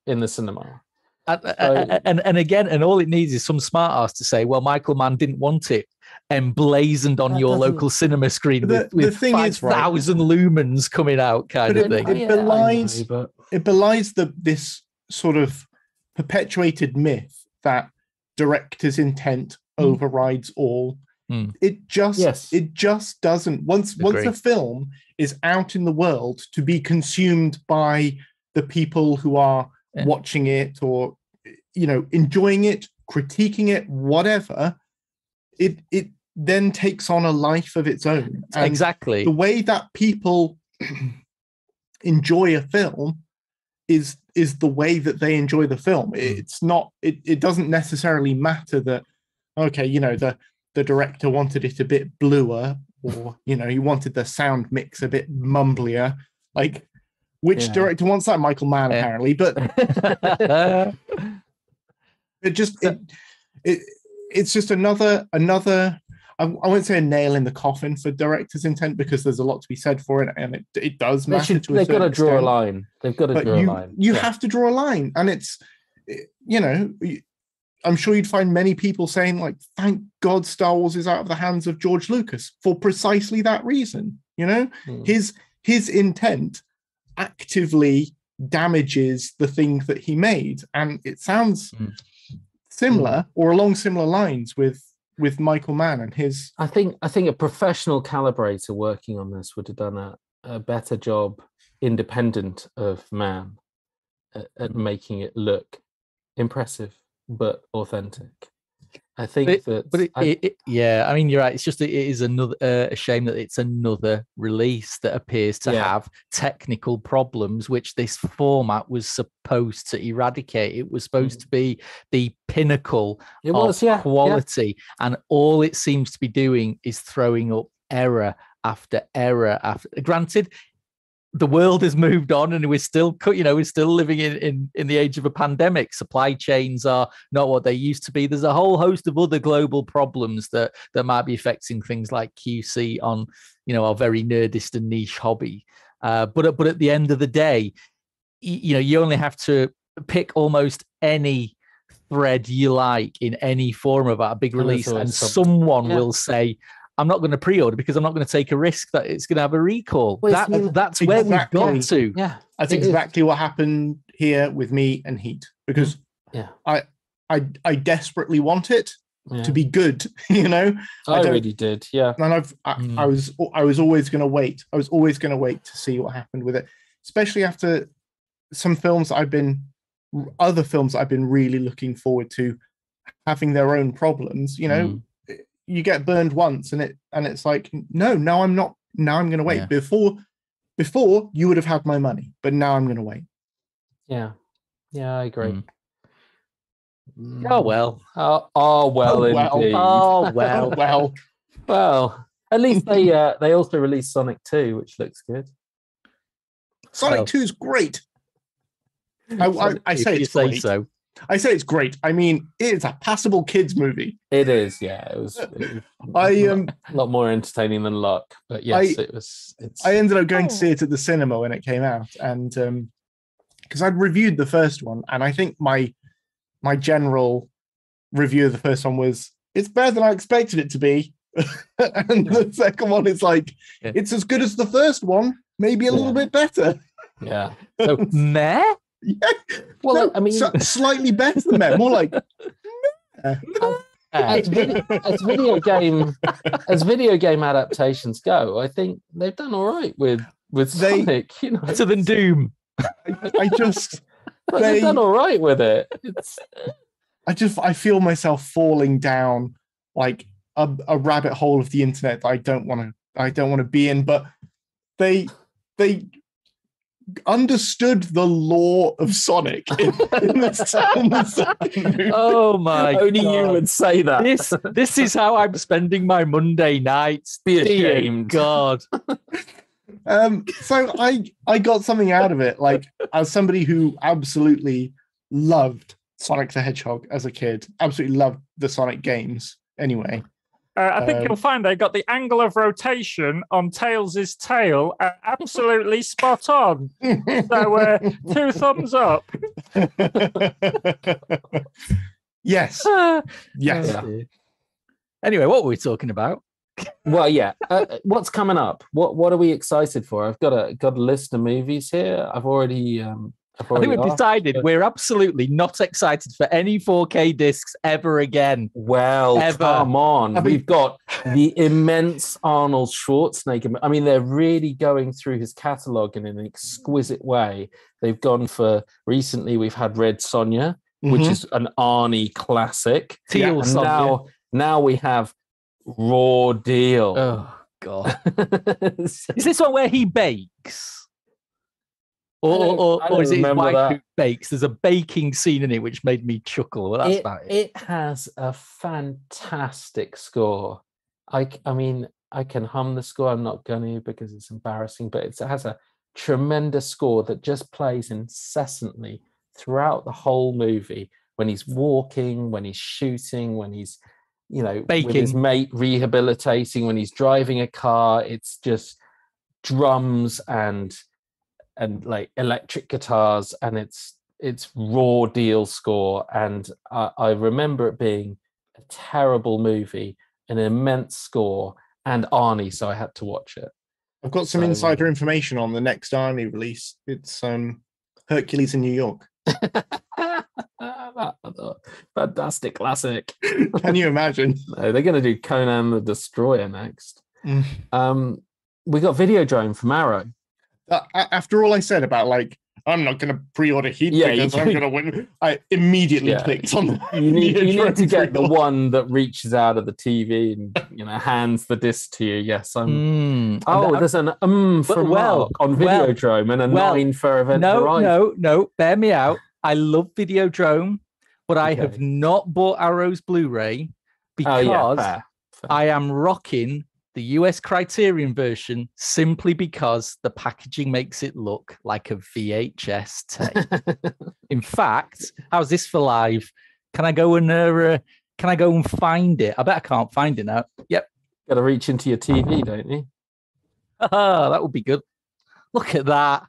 mm. in the cinema. And, so, and and again, and all it needs is some smart ass to say, well, Michael Mann didn't want it emblazoned on your local cinema screen the, with, with five thousand right. lumens coming out, kind but of it, thing. It yeah, belies know, but... it belies the this sort of perpetuated myth that director's intent mm. overrides all. Mm. It just yes. it just doesn't. Once Agreed. once a film is out in the world to be consumed by the people who are yeah. watching it or, you know, enjoying it, critiquing it, whatever, it it then takes on a life of its own. And exactly. the way that people enjoy a film is is the way that they enjoy the film. Mm. It's not it, it doesn't necessarily matter that, okay, you know, the the director wanted it a bit bluer, or, you know, he wanted the sound mix a bit mumblier. Like, which yeah. director wants that? Michael Mann, yeah. apparently. But it just it, it it's just another another. I, I won't say a nail in the coffin for director's intent because there's a lot to be said for it, and it it does matter. They should, to a they've got to draw extent. a line. They've got to but draw you, a line. You yeah. have to draw a line, and it's you know. I'm sure you'd find many people saying, like, thank God Star Wars is out of the hands of George Lucas for precisely that reason. You know, mm. his his intent actively damages the thing that he made. And it sounds mm. similar mm. or along similar lines with with Michael Mann and his. I think I think a professional calibrator working on this would have done a, a better job independent of Mann at, at mm. making it look impressive. But authentic, I think. But it, that but it, I, it, it, yeah, I mean, you're right. It's just it is another uh, a shame that it's another release that appears to yeah. have technical problems, which this format was supposed to eradicate. It was supposed mm. to be the pinnacle it of was, yeah, quality, yeah. and all it seems to be doing is throwing up error after error after. Granted, the world has moved on, and we're still, you know, we're still living in, in in the age of a pandemic. Supply chains are not what they used to be. There's a whole host of other global problems that that might be affecting things like Q C on, you know, our very nerdist and niche hobby. Uh, but but at the end of the day, you know, you only have to pick almost any thread you like in any form of a big release, and someone yeah. will say, I'm not going to pre-order because I'm not going to take a risk that it's going to have a recall. Well, that, really, that's exactly, where we've got to. Yeah, that's exactly is. what happened here with me and Heat, because yeah. I, I, I desperately want it yeah. to be good. You know, I, I really did. Yeah, and I've, I, mm. I was, I was always going to wait. I was always going to wait to see what happened with it, especially after some films that I've been, other films that I've been really looking forward to, having their own problems. You know. Mm. You get burned once, and it and it's like, no, now I'm not. Now I'm going to wait. Yeah. Before, before you would have had my money, but now I'm going to wait. Yeah, yeah, I agree. Mm. Oh well, oh, oh well, oh, well. indeed. Oh well, well, well. At least they uh, they also released Sonic two, which looks good. Sonic two is great. I, I, I say it's great. Say so. I say it's great. I mean, it's a passable kids movie. It is, yeah. It was. It was I um, a lot more entertaining than Luck, but yes, I, it was. It's... I ended up going oh. to see it at the cinema when it came out, and um, because I'd reviewed the first one, and I think my my general review of the first one was it's better than I expected it to be, and the second one is like yeah. it's as good as the first one, maybe a yeah. little bit better. Yeah. So meh. Yeah. Well, no, I mean, so, slightly better than that. More like as, as, video, as video game as video game adaptations go, I think they've done all right with with they, Sonic. You know, better than Doom. I, I just they, they've done all right with it. It's... I just I feel myself falling down like a, a rabbit hole of the internet that I don't want to I don't want to be in. But they they. understood the law of Sonic in, in this town. Oh my! Only God. You would say that. This, this is how I'm spending my Monday nights. Be ashamed, dear God. Um, so I, I got something out of it. Like as somebody who absolutely loved Sonic the Hedgehog as a kid, absolutely loved the Sonic games. Anyway. Uh, I think um, you'll find they got the angle of rotation on Tails' tail uh, absolutely spot on. So uh, two thumbs up. Yes. Uh, yes. Yeah. Anyway, what were we talking about? Well, yeah. Uh, what's coming up? What What are we excited for? I've got a got a list of movies here. I've already. Um, I've already I think we've asked, decided but... we're absolutely not excited for any four K discs ever again. Well, ever. Come on. I mean... We've got the immense Arnold Schwarzenegger. I mean, they're really going through his catalogue in an exquisite way. They've gone for, recently we've had Red Sonja, mm-hmm. which is an Arnie classic. Teal yeah, and Sonja. Now, now we have Raw Deal. Oh, God. Is this one where he bakes? Or, or, or is it his wife who bakes? There's a baking scene in it which made me chuckle. Well, that's it, about it. It has a fantastic score. I, I mean, I can hum the score. I'm not going to because it's embarrassing, but it's, it has a tremendous score that just plays incessantly throughout the whole movie. When he's walking, when he's shooting, when he's, you know, baking with his mate, rehabilitating, when he's driving a car, it's just drums and... and like electric guitars, and it's it's Raw Deal score. And I, I remember it being a terrible movie, an immense score, and Arnie, so I had to watch it. I've got some so, insider information on the next Arnie release. It's um, Hercules in New York. Fantastic classic. Can you imagine? No, they're going to do Conan the Destroyer next. Mm. Um, we got Videodrome from Arrow. Uh, after all I said about like I'm not going to pre-order Heat yeah, because I'm going to win, I immediately yeah. clicked on. The, you need, you need to get the one that reaches out of the T V and you know hands the disc to you. Yes, I'm. Mm. Oh, there's an um for well on Videodrome well, and a well, nine for Event No, Horizon. no, no. Bear me out. I love Videodrome, but okay. I have not bought Arrow's Blu-ray because oh, yeah, fair, fair. I am rocking the U S Criterion version, simply because the packaging makes it look like a V H S tape. In fact, how's this for live? Can I go and uh, can I go and find it? I bet I can't find it now. Yep, got to reach into your T V, don't you? Oh, that would be good. Look at that.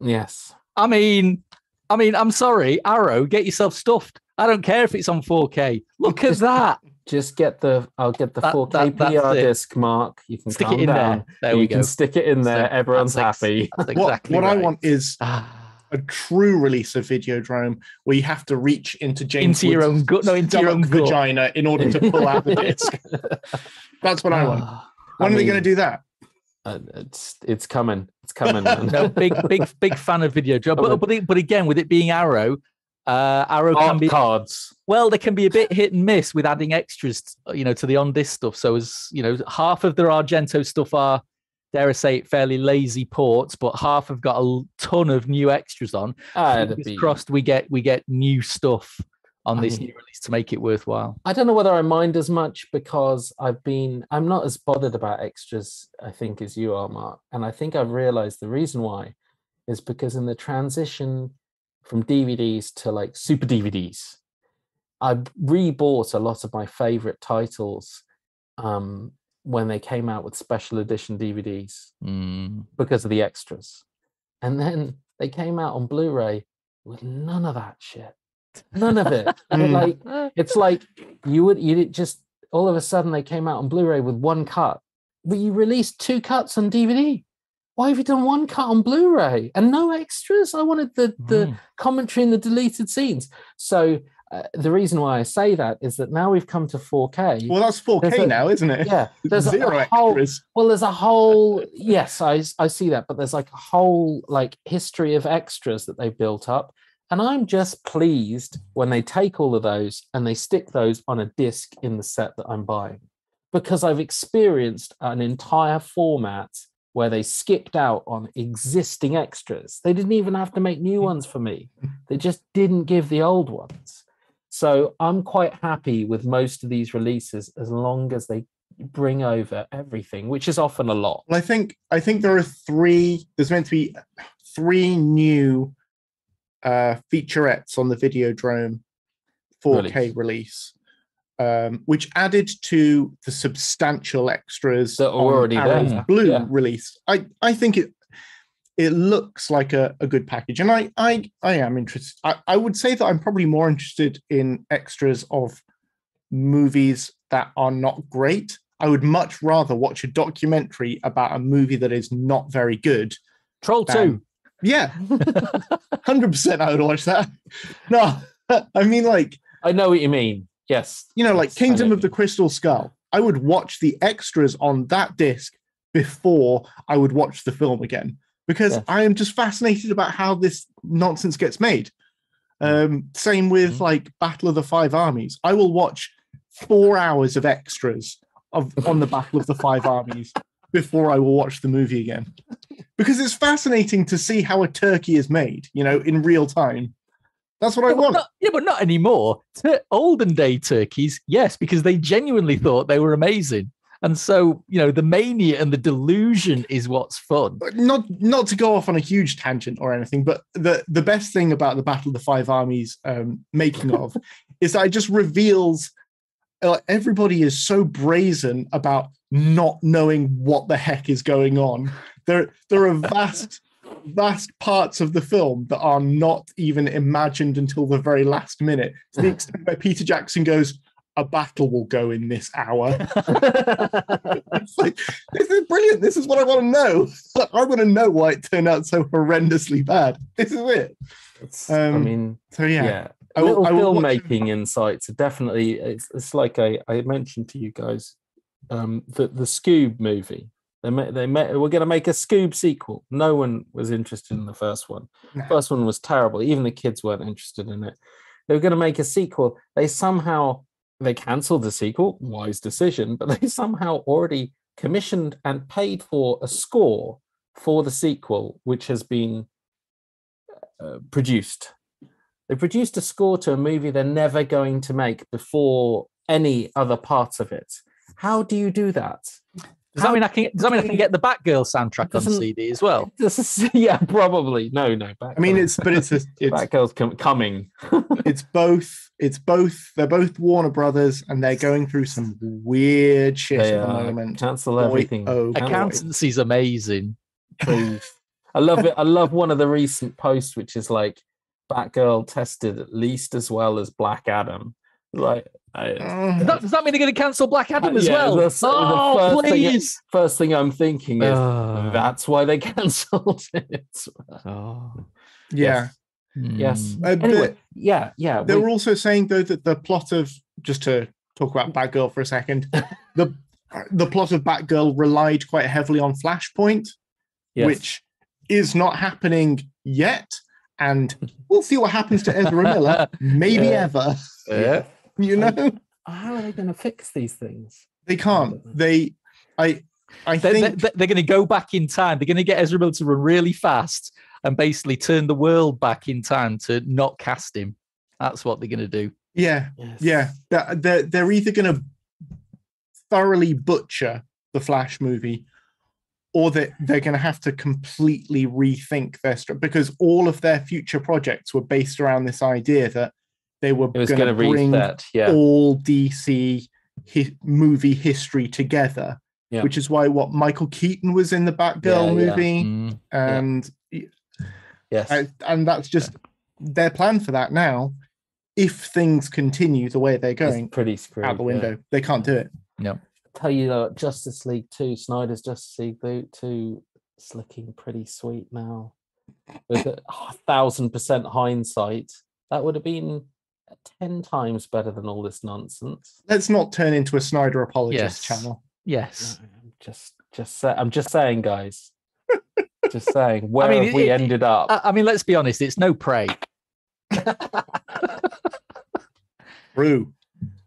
Yes. I mean, I mean, I'm sorry, Arrow, get yourself stuffed. I don't care if it's on four K. Look at just, that. Just get the, I'll get the that, four K that, P R disc, Mark. You can stick it in down. there. There we you go. You can stick it in there. So Everyone's that's happy. That's exactly what what right. I want is a true release of Videodrome where you have to reach into James into Wood's your own gut, no, into your own vagina in order to pull out the disc. That's what I want. When I mean, are they going to do that? Uh, it's it's coming. It's coming. No, big big big fan of Videodrome, but but, it, but again, with it being Arrow. Uh, Arrow Art can be cards. Well, they can be a bit hit and miss with adding extras, you know, to the on disc stuff. So as you know, half of their Argento stuff are, dare I say it, fairly lazy ports, but half have got a ton of new extras on. Ah, Fingers crossed, we get we get new stuff on this I mean, new release to make it worthwhile. I don't know whether I mind as much because I've been I'm not as bothered about extras, I think, as you are, Mark. And I think I've realized the reason why is because in the transition from D V Ds to like super D V Ds, I re-bought a lot of my favorite titles um, when they came out with special edition D V Ds mm. because of the extras. And then they came out on Blu-ray with none of that shit. None of it. like It's like you would you just, all of a sudden they came out on Blu-ray with one cut, but you released two cuts on D V D. Why have you done one cut on Blu-ray and no extras? I wanted the, the mm. commentary and the deleted scenes. So uh, the reason why I say that is that now we've come to four K. Well, that's four K a, now, isn't it? Yeah. There's Zero a whole, extras. Well, there's a whole, yes, I, I see that, but there's like a whole like history of extras that they've built up. And I'm just pleased when they take all of those and they stick those on a disc in the set that I'm buying, because I've experienced an entire format where they skipped out on existing extras. They didn't even have to make new ones for me. They just didn't give the old ones. So I'm quite happy with most of these releases as long as they bring over everything, which is often a lot. Well, I think I think there are three, there's meant to be three new uh, featurettes on the Videodrome four K release. release. Um, which added to the substantial extras that are already there. Blue yeah. release. I, I think it it looks like a, a good package, and I I, I am interested. I, I would say that I'm probably more interested in extras of movies that are not great. I would much rather watch a documentary about a movie that is not very good. Troll than, two. Yeah, one hundred percent I would watch that. No, I mean like I know what you mean. Yes. You know, like yes, Kingdom of the Crystal Skull. I would watch the extras on that disc before I would watch the film again, because yeah. I am just fascinated about how this nonsense gets made. Um, same with mm-hmm. like Battle of the Five Armies. I will watch four hours of extras of on the Battle of the Five Armies before I will watch the movie again, because it's fascinating to see how a turkey is made, you know, in real time. That's what yeah, I want. Not, yeah, but not anymore. Tur- olden day turkeys, yes, because they genuinely thought they were amazing. And so, you know, the mania and the delusion is what's fun. Not not to go off on a huge tangent or anything, but the, the best thing about the Battle of the Five Armies um, making of is that it just reveals uh, everybody is so brazen about not knowing what the heck is going on. There, there are vast... vast parts of the film that are not even imagined until the very last minute, to the extent where Peter Jackson goes, a battle will go in this hour. It's like, this is brilliant. This is what I want to know. I want to know why it turned out so horrendously bad. This is it. It's, um, I mean, so yeah, yeah. I will, little filmmaking insights are definitely, it's, it's like I, I mentioned to you guys, um, the, the Scoob movie. They made, they made, we're going to make a Scoob sequel. No one was interested in the first one. The first one was terrible. Even the kids weren't interested in it. They were going to make a sequel. They somehow, they cancelled the sequel. Wise decision. But they somehow already commissioned and paid for a score for the sequel, which has been uh, produced. They produced a score to a movie they're never going to make before any other parts of it. How do you do that? Does that, mean I can, does that mean I can get the Batgirl soundtrack on C D as well? Is, yeah, probably. No, no. Batgirl. I mean, it's but it's, a, it's Batgirl's com- coming. it's both. It's both. They're both Warner Brothers, and they're going through some weird shit they at the are. moment. Cancel everything. Oh, accountancy's amazing. Please, I love it. I love one of the recent posts, which is like, Batgirl tested at least as well as Black Adam. Like, I, does, that, does that mean they're going to cancel Black Adam uh, as yeah, well? The, oh, the first please! Thing, first thing I'm thinking is uh, that's why they cancelled it. Oh, yeah, yes. yes. Uh, anyway, yeah, yeah. They we, were also saying though that the plot of just to talk about Batgirl for a second, the the plot of Batgirl relied quite heavily on Flashpoint, yes. which is not happening yet. And we'll see what happens to Ezra Miller. Maybe yeah. ever. Yeah. You know? How are they going to fix these things? They can't. They, I, I they're, think... They're, they're going to go back in time. They're going to get Ezra Miller to run really fast and basically turn the world back in time to not cast him. That's what they're going to do. Yeah. Yes. Yeah. They're, they're, they're either going to thoroughly butcher the Flash movie, or that they're going to have to completely rethink their story, because all of their future projects were based around this idea that they were going to bring that, yeah. all D C hi- movie history together, yeah. which is why what Michael Keaton was in the Batgirl yeah, movie, yeah. Mm, and yeah. yes, I, and that's just yeah. their plan for that now. If things continue the way they're going, it's pretty screwed, out the window, yeah. they can't do it. No. Tell you that Justice League two, Snyder's Justice League two, is looking pretty sweet now. With a thousand percent hindsight, that would have been ten times better than all this nonsense. Let's not turn into a Snyder apologist yes. channel. Yes, no, I'm just, just, say, I'm just saying, guys. Just saying, where I mean, have we it, ended up? I mean, let's be honest. It's no Prey. True.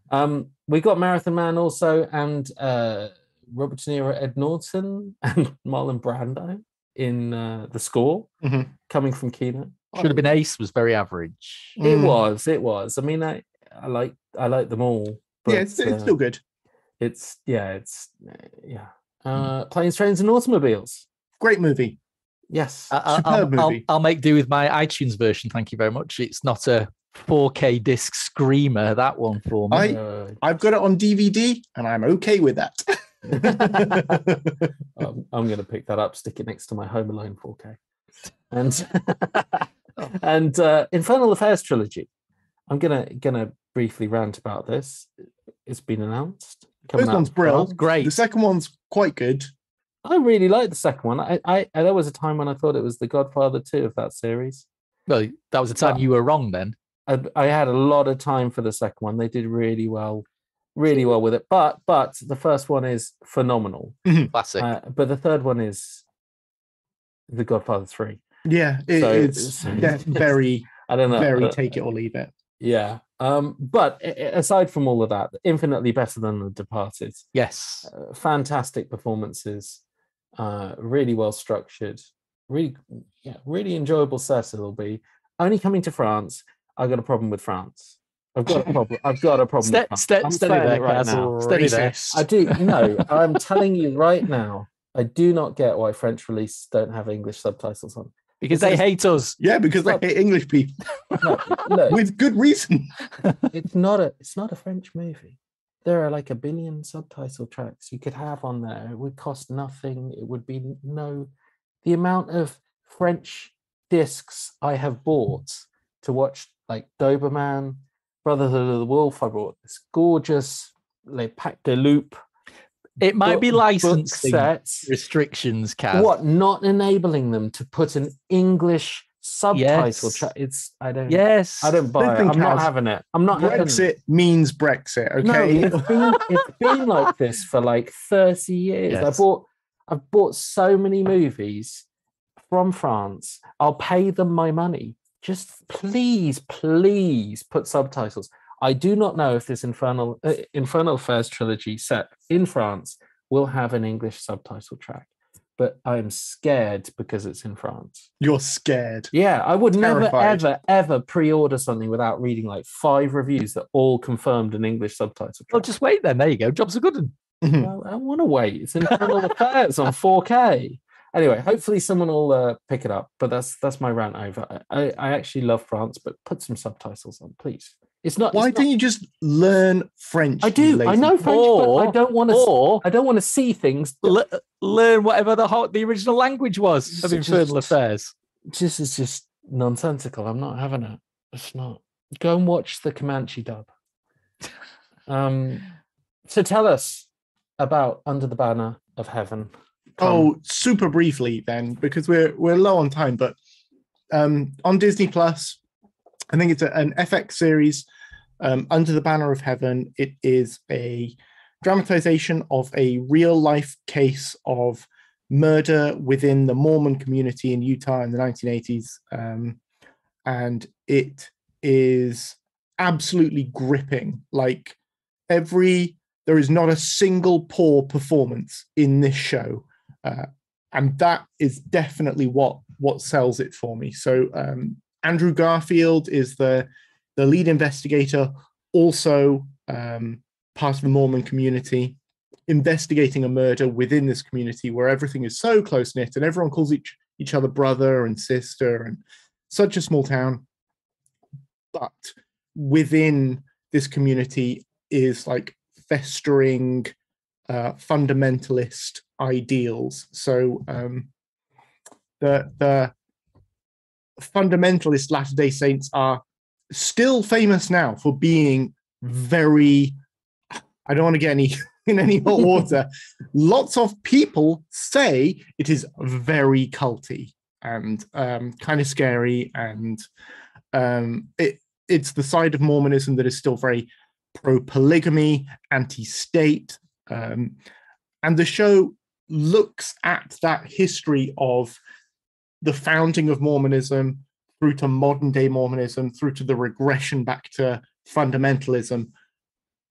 Um, we got Marathon Man also, and uh, Robert De Niro, Ed Norton, and Marlon Brando in uh, the score, mm-hmm. coming from Kino. Should have been Ace. Was very average. Mm. It was. It was. I mean, I, I like I like them all. But, yeah, it's, it's uh, still good. It's yeah, it's yeah. Uh, mm. Planes, Trains, and Automobiles. Great movie. Yes, I, I, superb I'll, movie. I'll, I'll make do with my iTunes version. Thank you very much. It's not a four K disc screamer, that one for me. I, I've got it on D V D and I'm okay with that. um, I'm going to pick that up, stick it next to my Home Alone four K. And and uh, Infernal Affairs Trilogy. I'm going to gonna briefly rant about this. It's been announced. The first one's brilliant. Great. The second one's quite good. I really like the second one. I, I, I There was a time when I thought it was The Godfather two of that series. Well, that was a time but, you were wrong then. I had a lot of time for the second one. They did really well, really well with it. But but the first one is phenomenal. Mm-hmm. Classic. Uh, but the third one is The Godfather three. Yeah, it, so, it's so, very, I don't know, very but, take it or leave it. Yeah. Um, but aside from all of that, infinitely better than The Departed. Yes. Uh, fantastic performances. Uh, really well structured. Really, yeah, really enjoyable set it'll be. Only coming to France. I've got a problem with France. I've got a problem. I've got a problem. Ste- with France. I'm steady there, right now. Steady there. I do. No, I'm telling you right now. I do not get why French releases don't have English subtitles on. Because it's, they hate us. Yeah, because they hate English people. No, look, with good reason. It's not a. It's not a French movie. There are like a billion subtitle tracks you could have on there. It would cost nothing. It would be no. The amount of French discs I have bought to watch. Like Doberman, Brotherhood of the Wolf, I brought this gorgeous Le Pack de Loup. It might book, be licensing restrictions, Cav. What, not enabling them to put an English subtitle? Yes. Tra- it's I don't. Yes, I don't buy. Don't it. I'm Cav, not having it. I'm not. Brexit having... means Brexit. Okay, no, it's, been, it's been like this for like thirty years. Yes. I bought. I've bought so many movies from France. I'll pay them my money. Just please, please put subtitles. I do not know if this Infernal uh, Infernal Affairs trilogy set in France will have an English subtitle track, but I'm scared because it's in France. You're scared. Yeah, I would Terrified. never, ever, ever pre-order something without reading like five reviews that all confirmed an English subtitle track. Oh, just wait then. There you go. Job's a good one. Mm-hmm. Well, I don't want to wait. It's Infernal Affairs on four K. Anyway, hopefully someone will uh, pick it up, but that's that's my rant over. I, I actually love France, but put some subtitles on, please. It's not. Why it's don't not... you just learn French? I do. Lazy. I know French, or, but I don't want to. Or I don't want to see things. That... L- learn whatever the whole, the original language was of Infernal Affairs. Just is just nonsensical. I'm not having it. It's not. Go and watch the Comanche dub. Um, so tell us about Under the Banner of Heaven. Come. Oh, super briefly then, because we're we're low on time. But um, on Disney Plus, I think it's a, an F X series, um, Under the Banner of Heaven. It is a dramatization of a real life case of murder within the Mormon community in Utah in the nineteen eighties, um, and it is absolutely gripping. Like every, there is not a single poor performance in this show. Uh, and that is definitely what, what sells it for me. So um, Andrew Garfield is the, the lead investigator, also um, part of the Mormon community, investigating a murder within this community where everything is so close-knit and everyone calls each, each other brother and sister, and such a small town. But within this community is like festering uh, fundamentalist ideals. So um, the, the fundamentalist Latter-day Saints are still famous now for being very, I don't want to get any in any hot water, lots of people say it is very culty and um, kind of scary, and um, it it's the side of Mormonism that is still very pro-polygamy, anti-state. Um, and the show looks at that history of the founding of Mormonism through to modern day Mormonism, through to the regression back to fundamentalism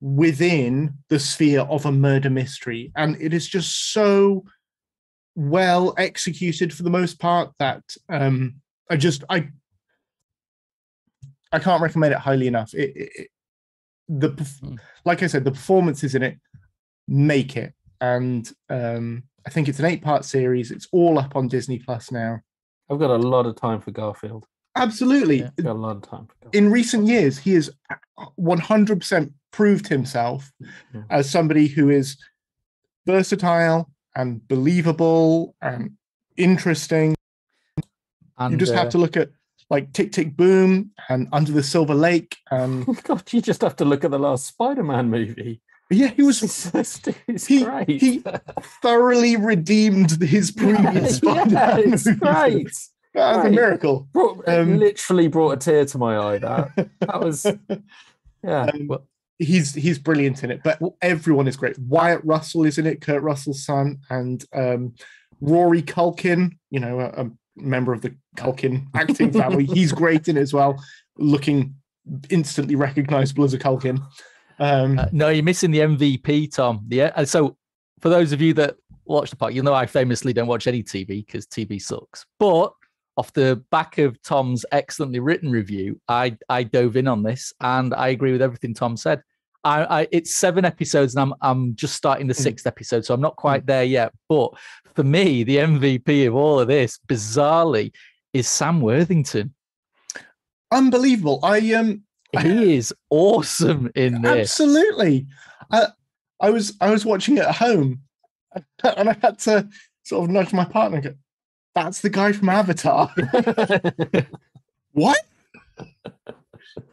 within the sphere of a murder mystery. And it is just so well executed for the most part that um, I just, I, I can't recommend it highly enough. It, it, the like I said, the performances in it make it, and um, I think it's an eight-part series. It's all up on Disney Plus now. I've got a lot of time for Garfield. Absolutely, yeah, I've got a lot of time for Garfield. In recent years, he has one hundred percent proved himself yeah. as somebody who is versatile and believable and interesting. And you just uh, have to look at, like, Tick, Tick, Boom and Under the Silver Lake. Um, God, you just have to look at the last Spider-Man movie. Yeah, he was... It's, it's he, great. He thoroughly redeemed his previous yeah, Spider-Man yeah, it's movies. Great. That was great. A miracle. Brought, um, literally brought a tear to my eye, that. That was... Yeah. Um, well, he's he's brilliant in it, but everyone is great. Wyatt Russell is in it, Kurt Russell's son, and um, Rory Culkin, you know, a, a member of the Culkin acting family. He's great in it as well, looking instantly recognizable as a Culkin. Um, uh, no, you're missing the M V P, Tom. Yeah. So for those of you that watch the pod, you'll know I famously don't watch any T V because T V sucks. But off the back of Tom's excellently written review, I, I dove in on this, and I agree with everything Tom said. I, I it's seven episodes, and I'm I'm just starting the sixth episode, so I'm not quite there yet. But for me, the M V P of all of this, bizarrely, is Sam Worthington. Unbelievable! I um, he I, is awesome in this. Absolutely. I I was I was watching it at home, and I had to sort of nudge my partner and go, "That's the guy from Avatar." What?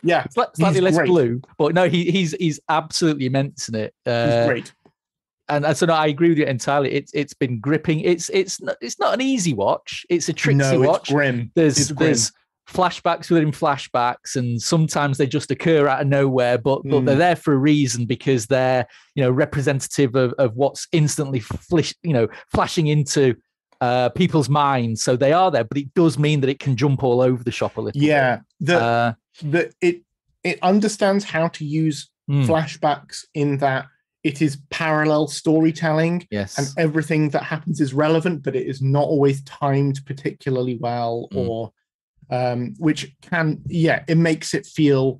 Yeah, slightly, slightly less great. Blue, but no, he, he's he's absolutely immense in it. Uh, he's great, and, and so no, I agree with you entirely. It's it's been gripping. It's it's not, it's not an easy watch. It's a tricky no, watch. It's grim. There's it's grim. there's flashbacks within flashbacks, and sometimes they just occur out of nowhere. But mm. but they're there for a reason, because they're, you know, representative of of what's instantly flish, you know flashing into Uh, people's minds, so they are there, but it does mean that it can jump all over the shop a little. Yeah, the, uh, the it it understands how to use mm. flashbacks in that it is parallel storytelling. Yes, and everything that happens is relevant, but it is not always timed particularly well, mm. or um, which can yeah, it makes it feel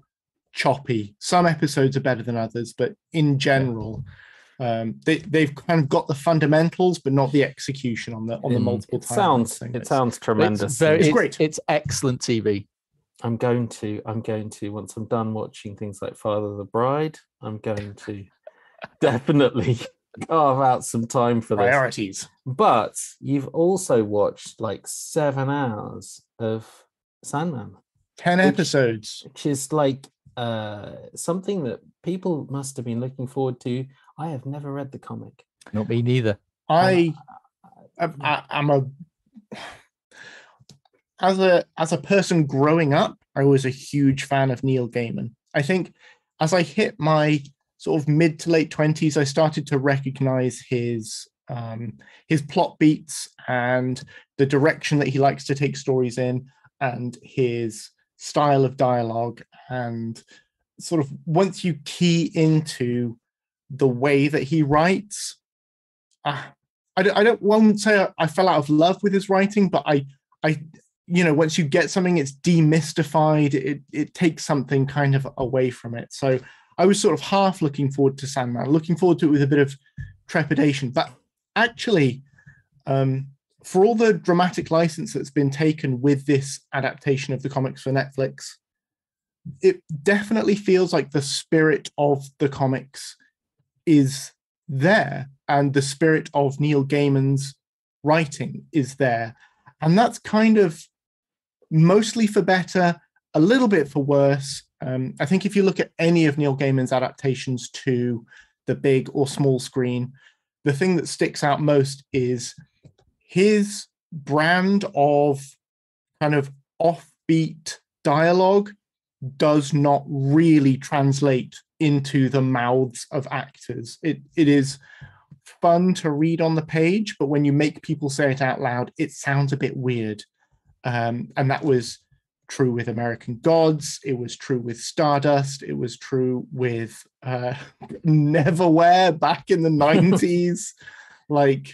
choppy. Some episodes are better than others, but in general. Yeah. Um, they, they've kind of got the fundamentals, but not the execution on the on the multiple times. It sounds, it sounds tremendous. It's, very, it's, it's great. It's excellent T V. I'm going to, I'm going to, once I'm done watching things like Father the Bride, I'm going to definitely carve out some time for this. Priorities. But you've also watched like seven hours of Sandman. Ten which, episodes. Which is like uh, something that people must have been looking forward to. I have never read the comic. Not me neither. I, um, I, I I'm a as a as a person growing up, I was a huge fan of Neil Gaiman. I think as I hit my sort of mid to late twenties, I started to recognize his um, his plot beats and the direction that he likes to take stories in, and his style of dialogue. And sort of once you key into the way that he writes, uh, I don't, I don't want to say I fell out of love with his writing, but I, I, you know, once you get something, it's demystified. It it takes something kind of away from it. So I was sort of half looking forward to Sandman, looking forward to it with a bit of trepidation. But actually, um, for all the dramatic license that's been taken with this adaptation of the comics for Netflix, it definitely feels like the spirit of the comics is there, and the spirit of Neil Gaiman's writing is there. And that's kind of mostly for better, a little bit for worse. Um, I think if you look at any of Neil Gaiman's adaptations to the big or small screen, the thing that sticks out most is his brand of kind of offbeat dialogue does not really translate into the mouths of actors. It it is fun to read on the page, but when you make people say it out loud, it sounds a bit weird. Um, and that was true with American Gods. It was true with Stardust. It was true with uh, Neverwhere back in the nineties. Like,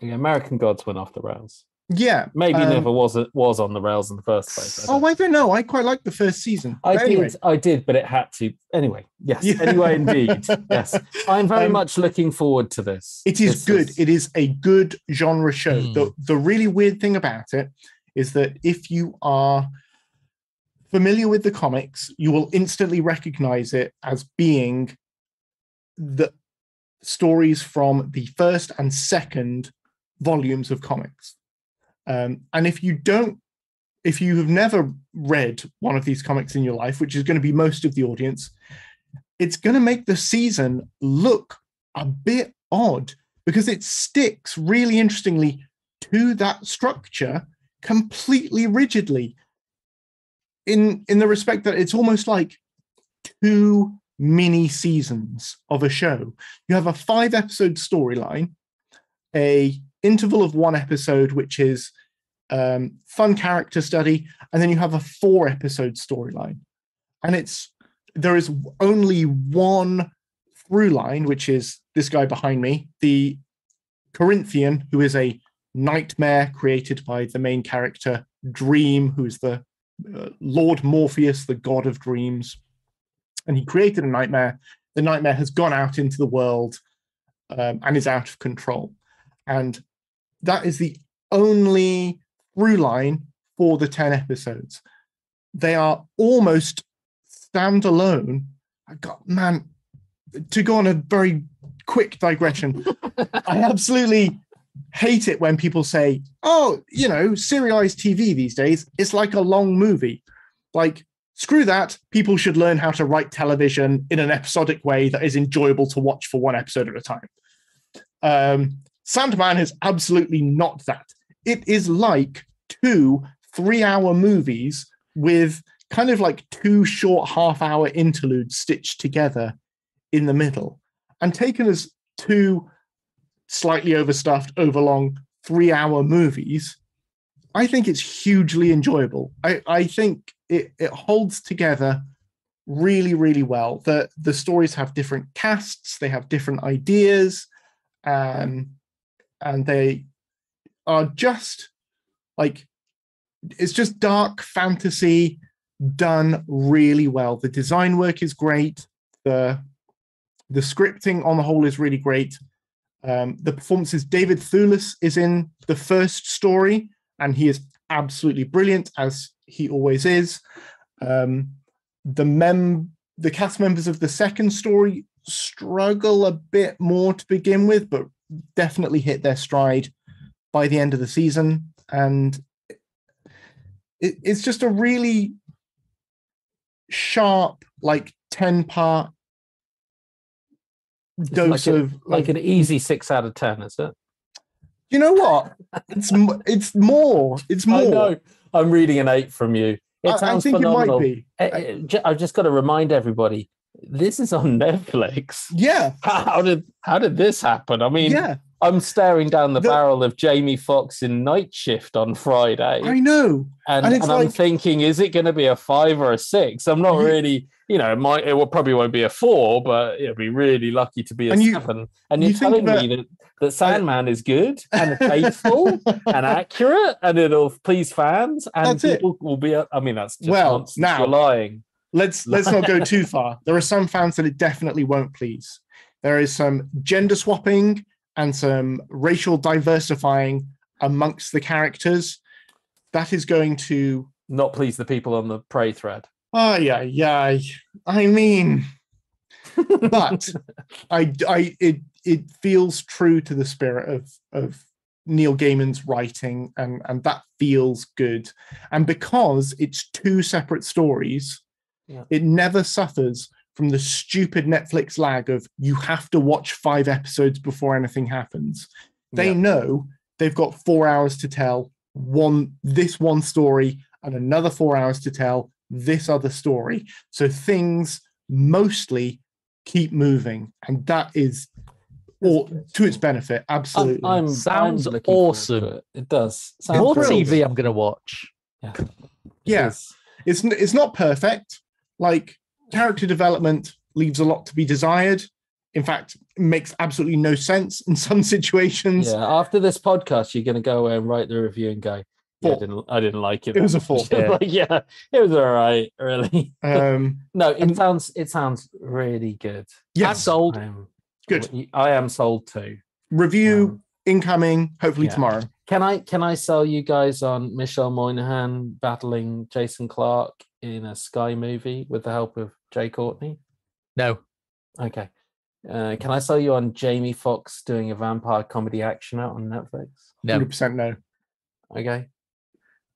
yeah, American Gods went off the rails. Yeah, maybe um, never was it was on the rails in the first place. I oh, I don't know. I quite liked the first season. I but did, anyway. I did, but it had to anyway. Yes, yeah. anyway, indeed. Yes, I'm very um, much looking forward to this. It is this good. Is... It is a good genre show. Mm. The the really weird thing about it is that if you are familiar with the comics, you will instantly recognize it as being the stories from the first and second volumes of comics. Um, and if you don't, if you have never read one of these comics in your life, which is going to be most of the audience, it's going to make the season look a bit odd because it sticks really interestingly to that structure completely rigidly in, in the respect that it's almost like two mini seasons of a show. You have a five episode storyline, a interval of one episode, which is um, fun character study, and then you have a four episode storyline, and it's there is only one through line, which is this guy behind me, the Corinthian, who is a nightmare created by the main character Dream, who's the uh, Lord Morpheus, the god of dreams, and he created a nightmare. The nightmare has gone out into the world um, and is out of control, and that is the only through line for the ten episodes. They are almost standalone. I got, man, to go on a very quick digression, I absolutely hate it when people say, oh, you know, serialized T V these days, it's like a long movie. Like, screw that. People should learn how to write television in an episodic way that is enjoyable to watch for one episode at a time. Um, Sandman is absolutely not that. It is like two three-hour movies with kind of like two short half-hour interludes stitched together in the middle and taken as two slightly overstuffed, overlong three-hour movies. I think it's hugely enjoyable. I, I think it, it holds together really, really well. The, the stories have different casts. They have different ideas. Um, And they are just like, it's just dark fantasy done really well. The design work is great. The, the scripting on the whole is really great. Um, the performances, David Thewlis is in the first story, and he is absolutely brilliant, as he always is. Um, the mem, the cast members of the second story struggle a bit more to begin with, but definitely hit their stride by the end of the season, and it, it's just a really sharp, like ten part dose like a, of like, like an easy six out of ten, is it? You know what? It's it's more. It's more. I know. I'm reading an eight from you. It sounds I, I think phenomenal. It might be. I've just got to remind everybody, this is on Netflix. Yeah. How did how did this happen? I mean, yeah. I'm staring down the, the barrel of Jamie Foxx in Night Shift on Friday. I know. And, and, and like, I'm thinking, is it going to be a five or a six? I'm not really, you know, it, might, it will, probably won't be a four, but it'll be really lucky to be a and seven. You, and you're you telling that, me that, that Sandman uh, is good and faithful and accurate and it'll please fans and that's people it. Will be, I mean, that's just well, nonsense. Now, you're lying. Let's, let's not go too far. There are some fans that it definitely won't please. There is some gender swapping and some racial diversifying amongst the characters. That is going to... not please the people on the Prey thread. Oh, yeah, yeah. I mean... but I, I, it it feels true to the spirit of, of Neil Gaiman's writing, and, and that feels good. And because it's two separate stories, yeah. It never suffers from the stupid Netflix lag of you have to watch five episodes before anything happens. They yeah. know they've got four hours to tell one this one story and another four hours to tell this other story. So things mostly keep moving, and that is or to its benefit. Absolutely, I'm, I'm, sounds I'm awesome. It. it does. Sounds more thrilled. T V I'm going to watch. Yeah, yeah. It's, it's it's not perfect, like. Character development leaves a lot to be desired. In fact, it makes absolutely no sense in some situations. Yeah, after this podcast, you're going to go away and write the review and go, yeah, I, didn't, I didn't like it. It was a four. Yeah. Like, yeah, it was all right, really. Um, no, it and, sounds it sounds really good. Yes. I'm sold. I'm, good. I am sold too. Review um, incoming, hopefully yeah. tomorrow. Can I can I sell you guys on Michelle Moynihan battling Jason Clarke in a Sky movie with the help of Jay Courtney? No. Okay. Uh, can I sell you on Jamie Foxx doing a vampire comedy action out on Netflix? No. one hundred percent no. Okay.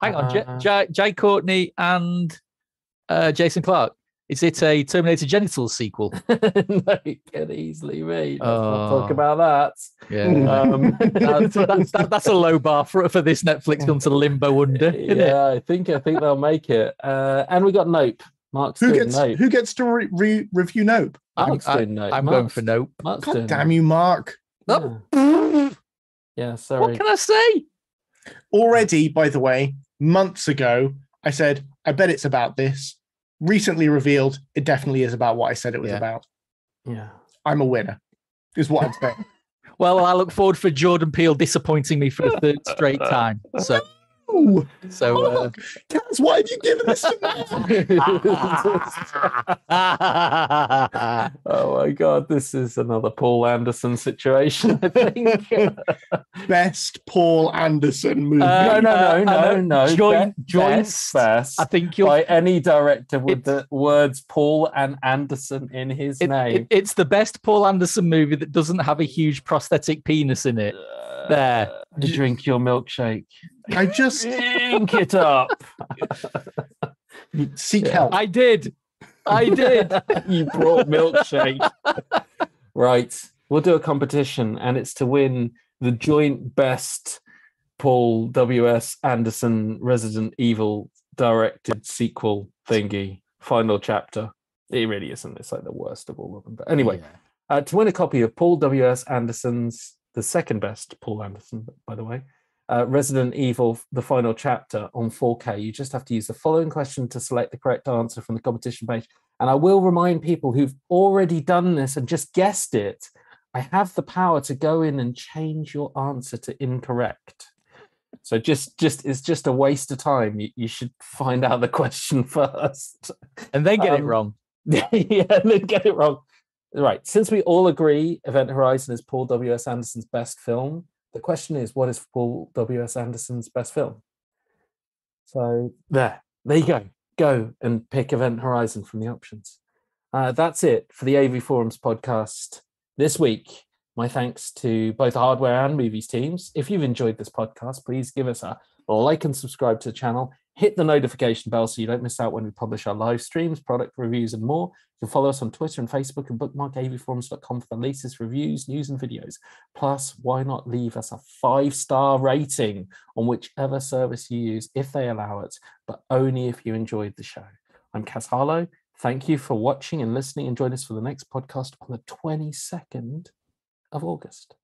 Hang uh, on. J- J- Jay Courtney and uh, Jason Clarke. Is it a Terminator Genitals sequel? No, it could easily be. Let's not talk about that. Yeah. Um, that's, that's, that, that's a low bar for for this Netflix film to limbo under. Isn't yeah, it? I think I think they'll make it. Uh, and we got Nope. Mark's who doing gets, Nope. Who gets to re- re- review Nope? Mark's I, doing Nope. I'm Mark's, going for Nope. Mark's God damn you, Mark. Nope. Yeah. yeah, sorry. What can I say? Already, by the way, months ago, I said, I bet it's about this. Recently revealed, it definitely is about what I said it was yeah. about. Yeah, I'm a winner, is what I'm saying. Well, I look forward for Jordan Peele disappointing me for the third straight time. So, no! so oh, uh... Kaz, why have you given this to me? Oh my God, this is another Paul Anderson situation. I think best Paul Anderson movie. Uh, no, no, no, uh, no, no. Joint, joint best, best. I think you're by any director with it, the words Paul and Anderson in his it, name. It, it's the best Paul Anderson movie that doesn't have a huge prosthetic penis in it. Uh, there, to drink your milkshake. I just drink it up. Seek yeah. help. I did. I did. You brought milkshake. Right. We'll do a competition, and it's to win the joint best Paul W S Anderson Resident Evil directed sequel thingy, final chapter. It really isn't. It's like the worst of all of them. But anyway, yeah. uh, to win a copy of Paul W S Anderson's, the second best Paul Anderson, by the way, Uh, Resident Evil, the final chapter on four K. You just have to use the following question to select the correct answer from the competition page. And I will remind people who've already done this and just guessed it, I have the power to go in and change your answer to incorrect. So just, just it's just a waste of time. You, you should find out the question first. And then get um, it wrong. Yeah, and then get it wrong. Right, since we all agree Event Horizon is Paul W S Anderson's best film, the question is, what is Paul W S Anderson's best film? So there, there you go. Go and pick Event Horizon from the options. Uh, that's it for the A V Forums podcast this week. My thanks to both the hardware and movies teams. If you've enjoyed this podcast, please give us a like and subscribe to the channel. Hit the notification bell so you don't miss out when we publish our live streams, product reviews, and more. You can follow us on Twitter and Facebook and bookmark a v forums dot com for the latest reviews, news, and videos. Plus, why not leave us a five-star rating on whichever service you use, if they allow it, but only if you enjoyed the show. I'm Kaz Harlow. Thank you for watching and listening, and join us for the next podcast on the twenty-second of August.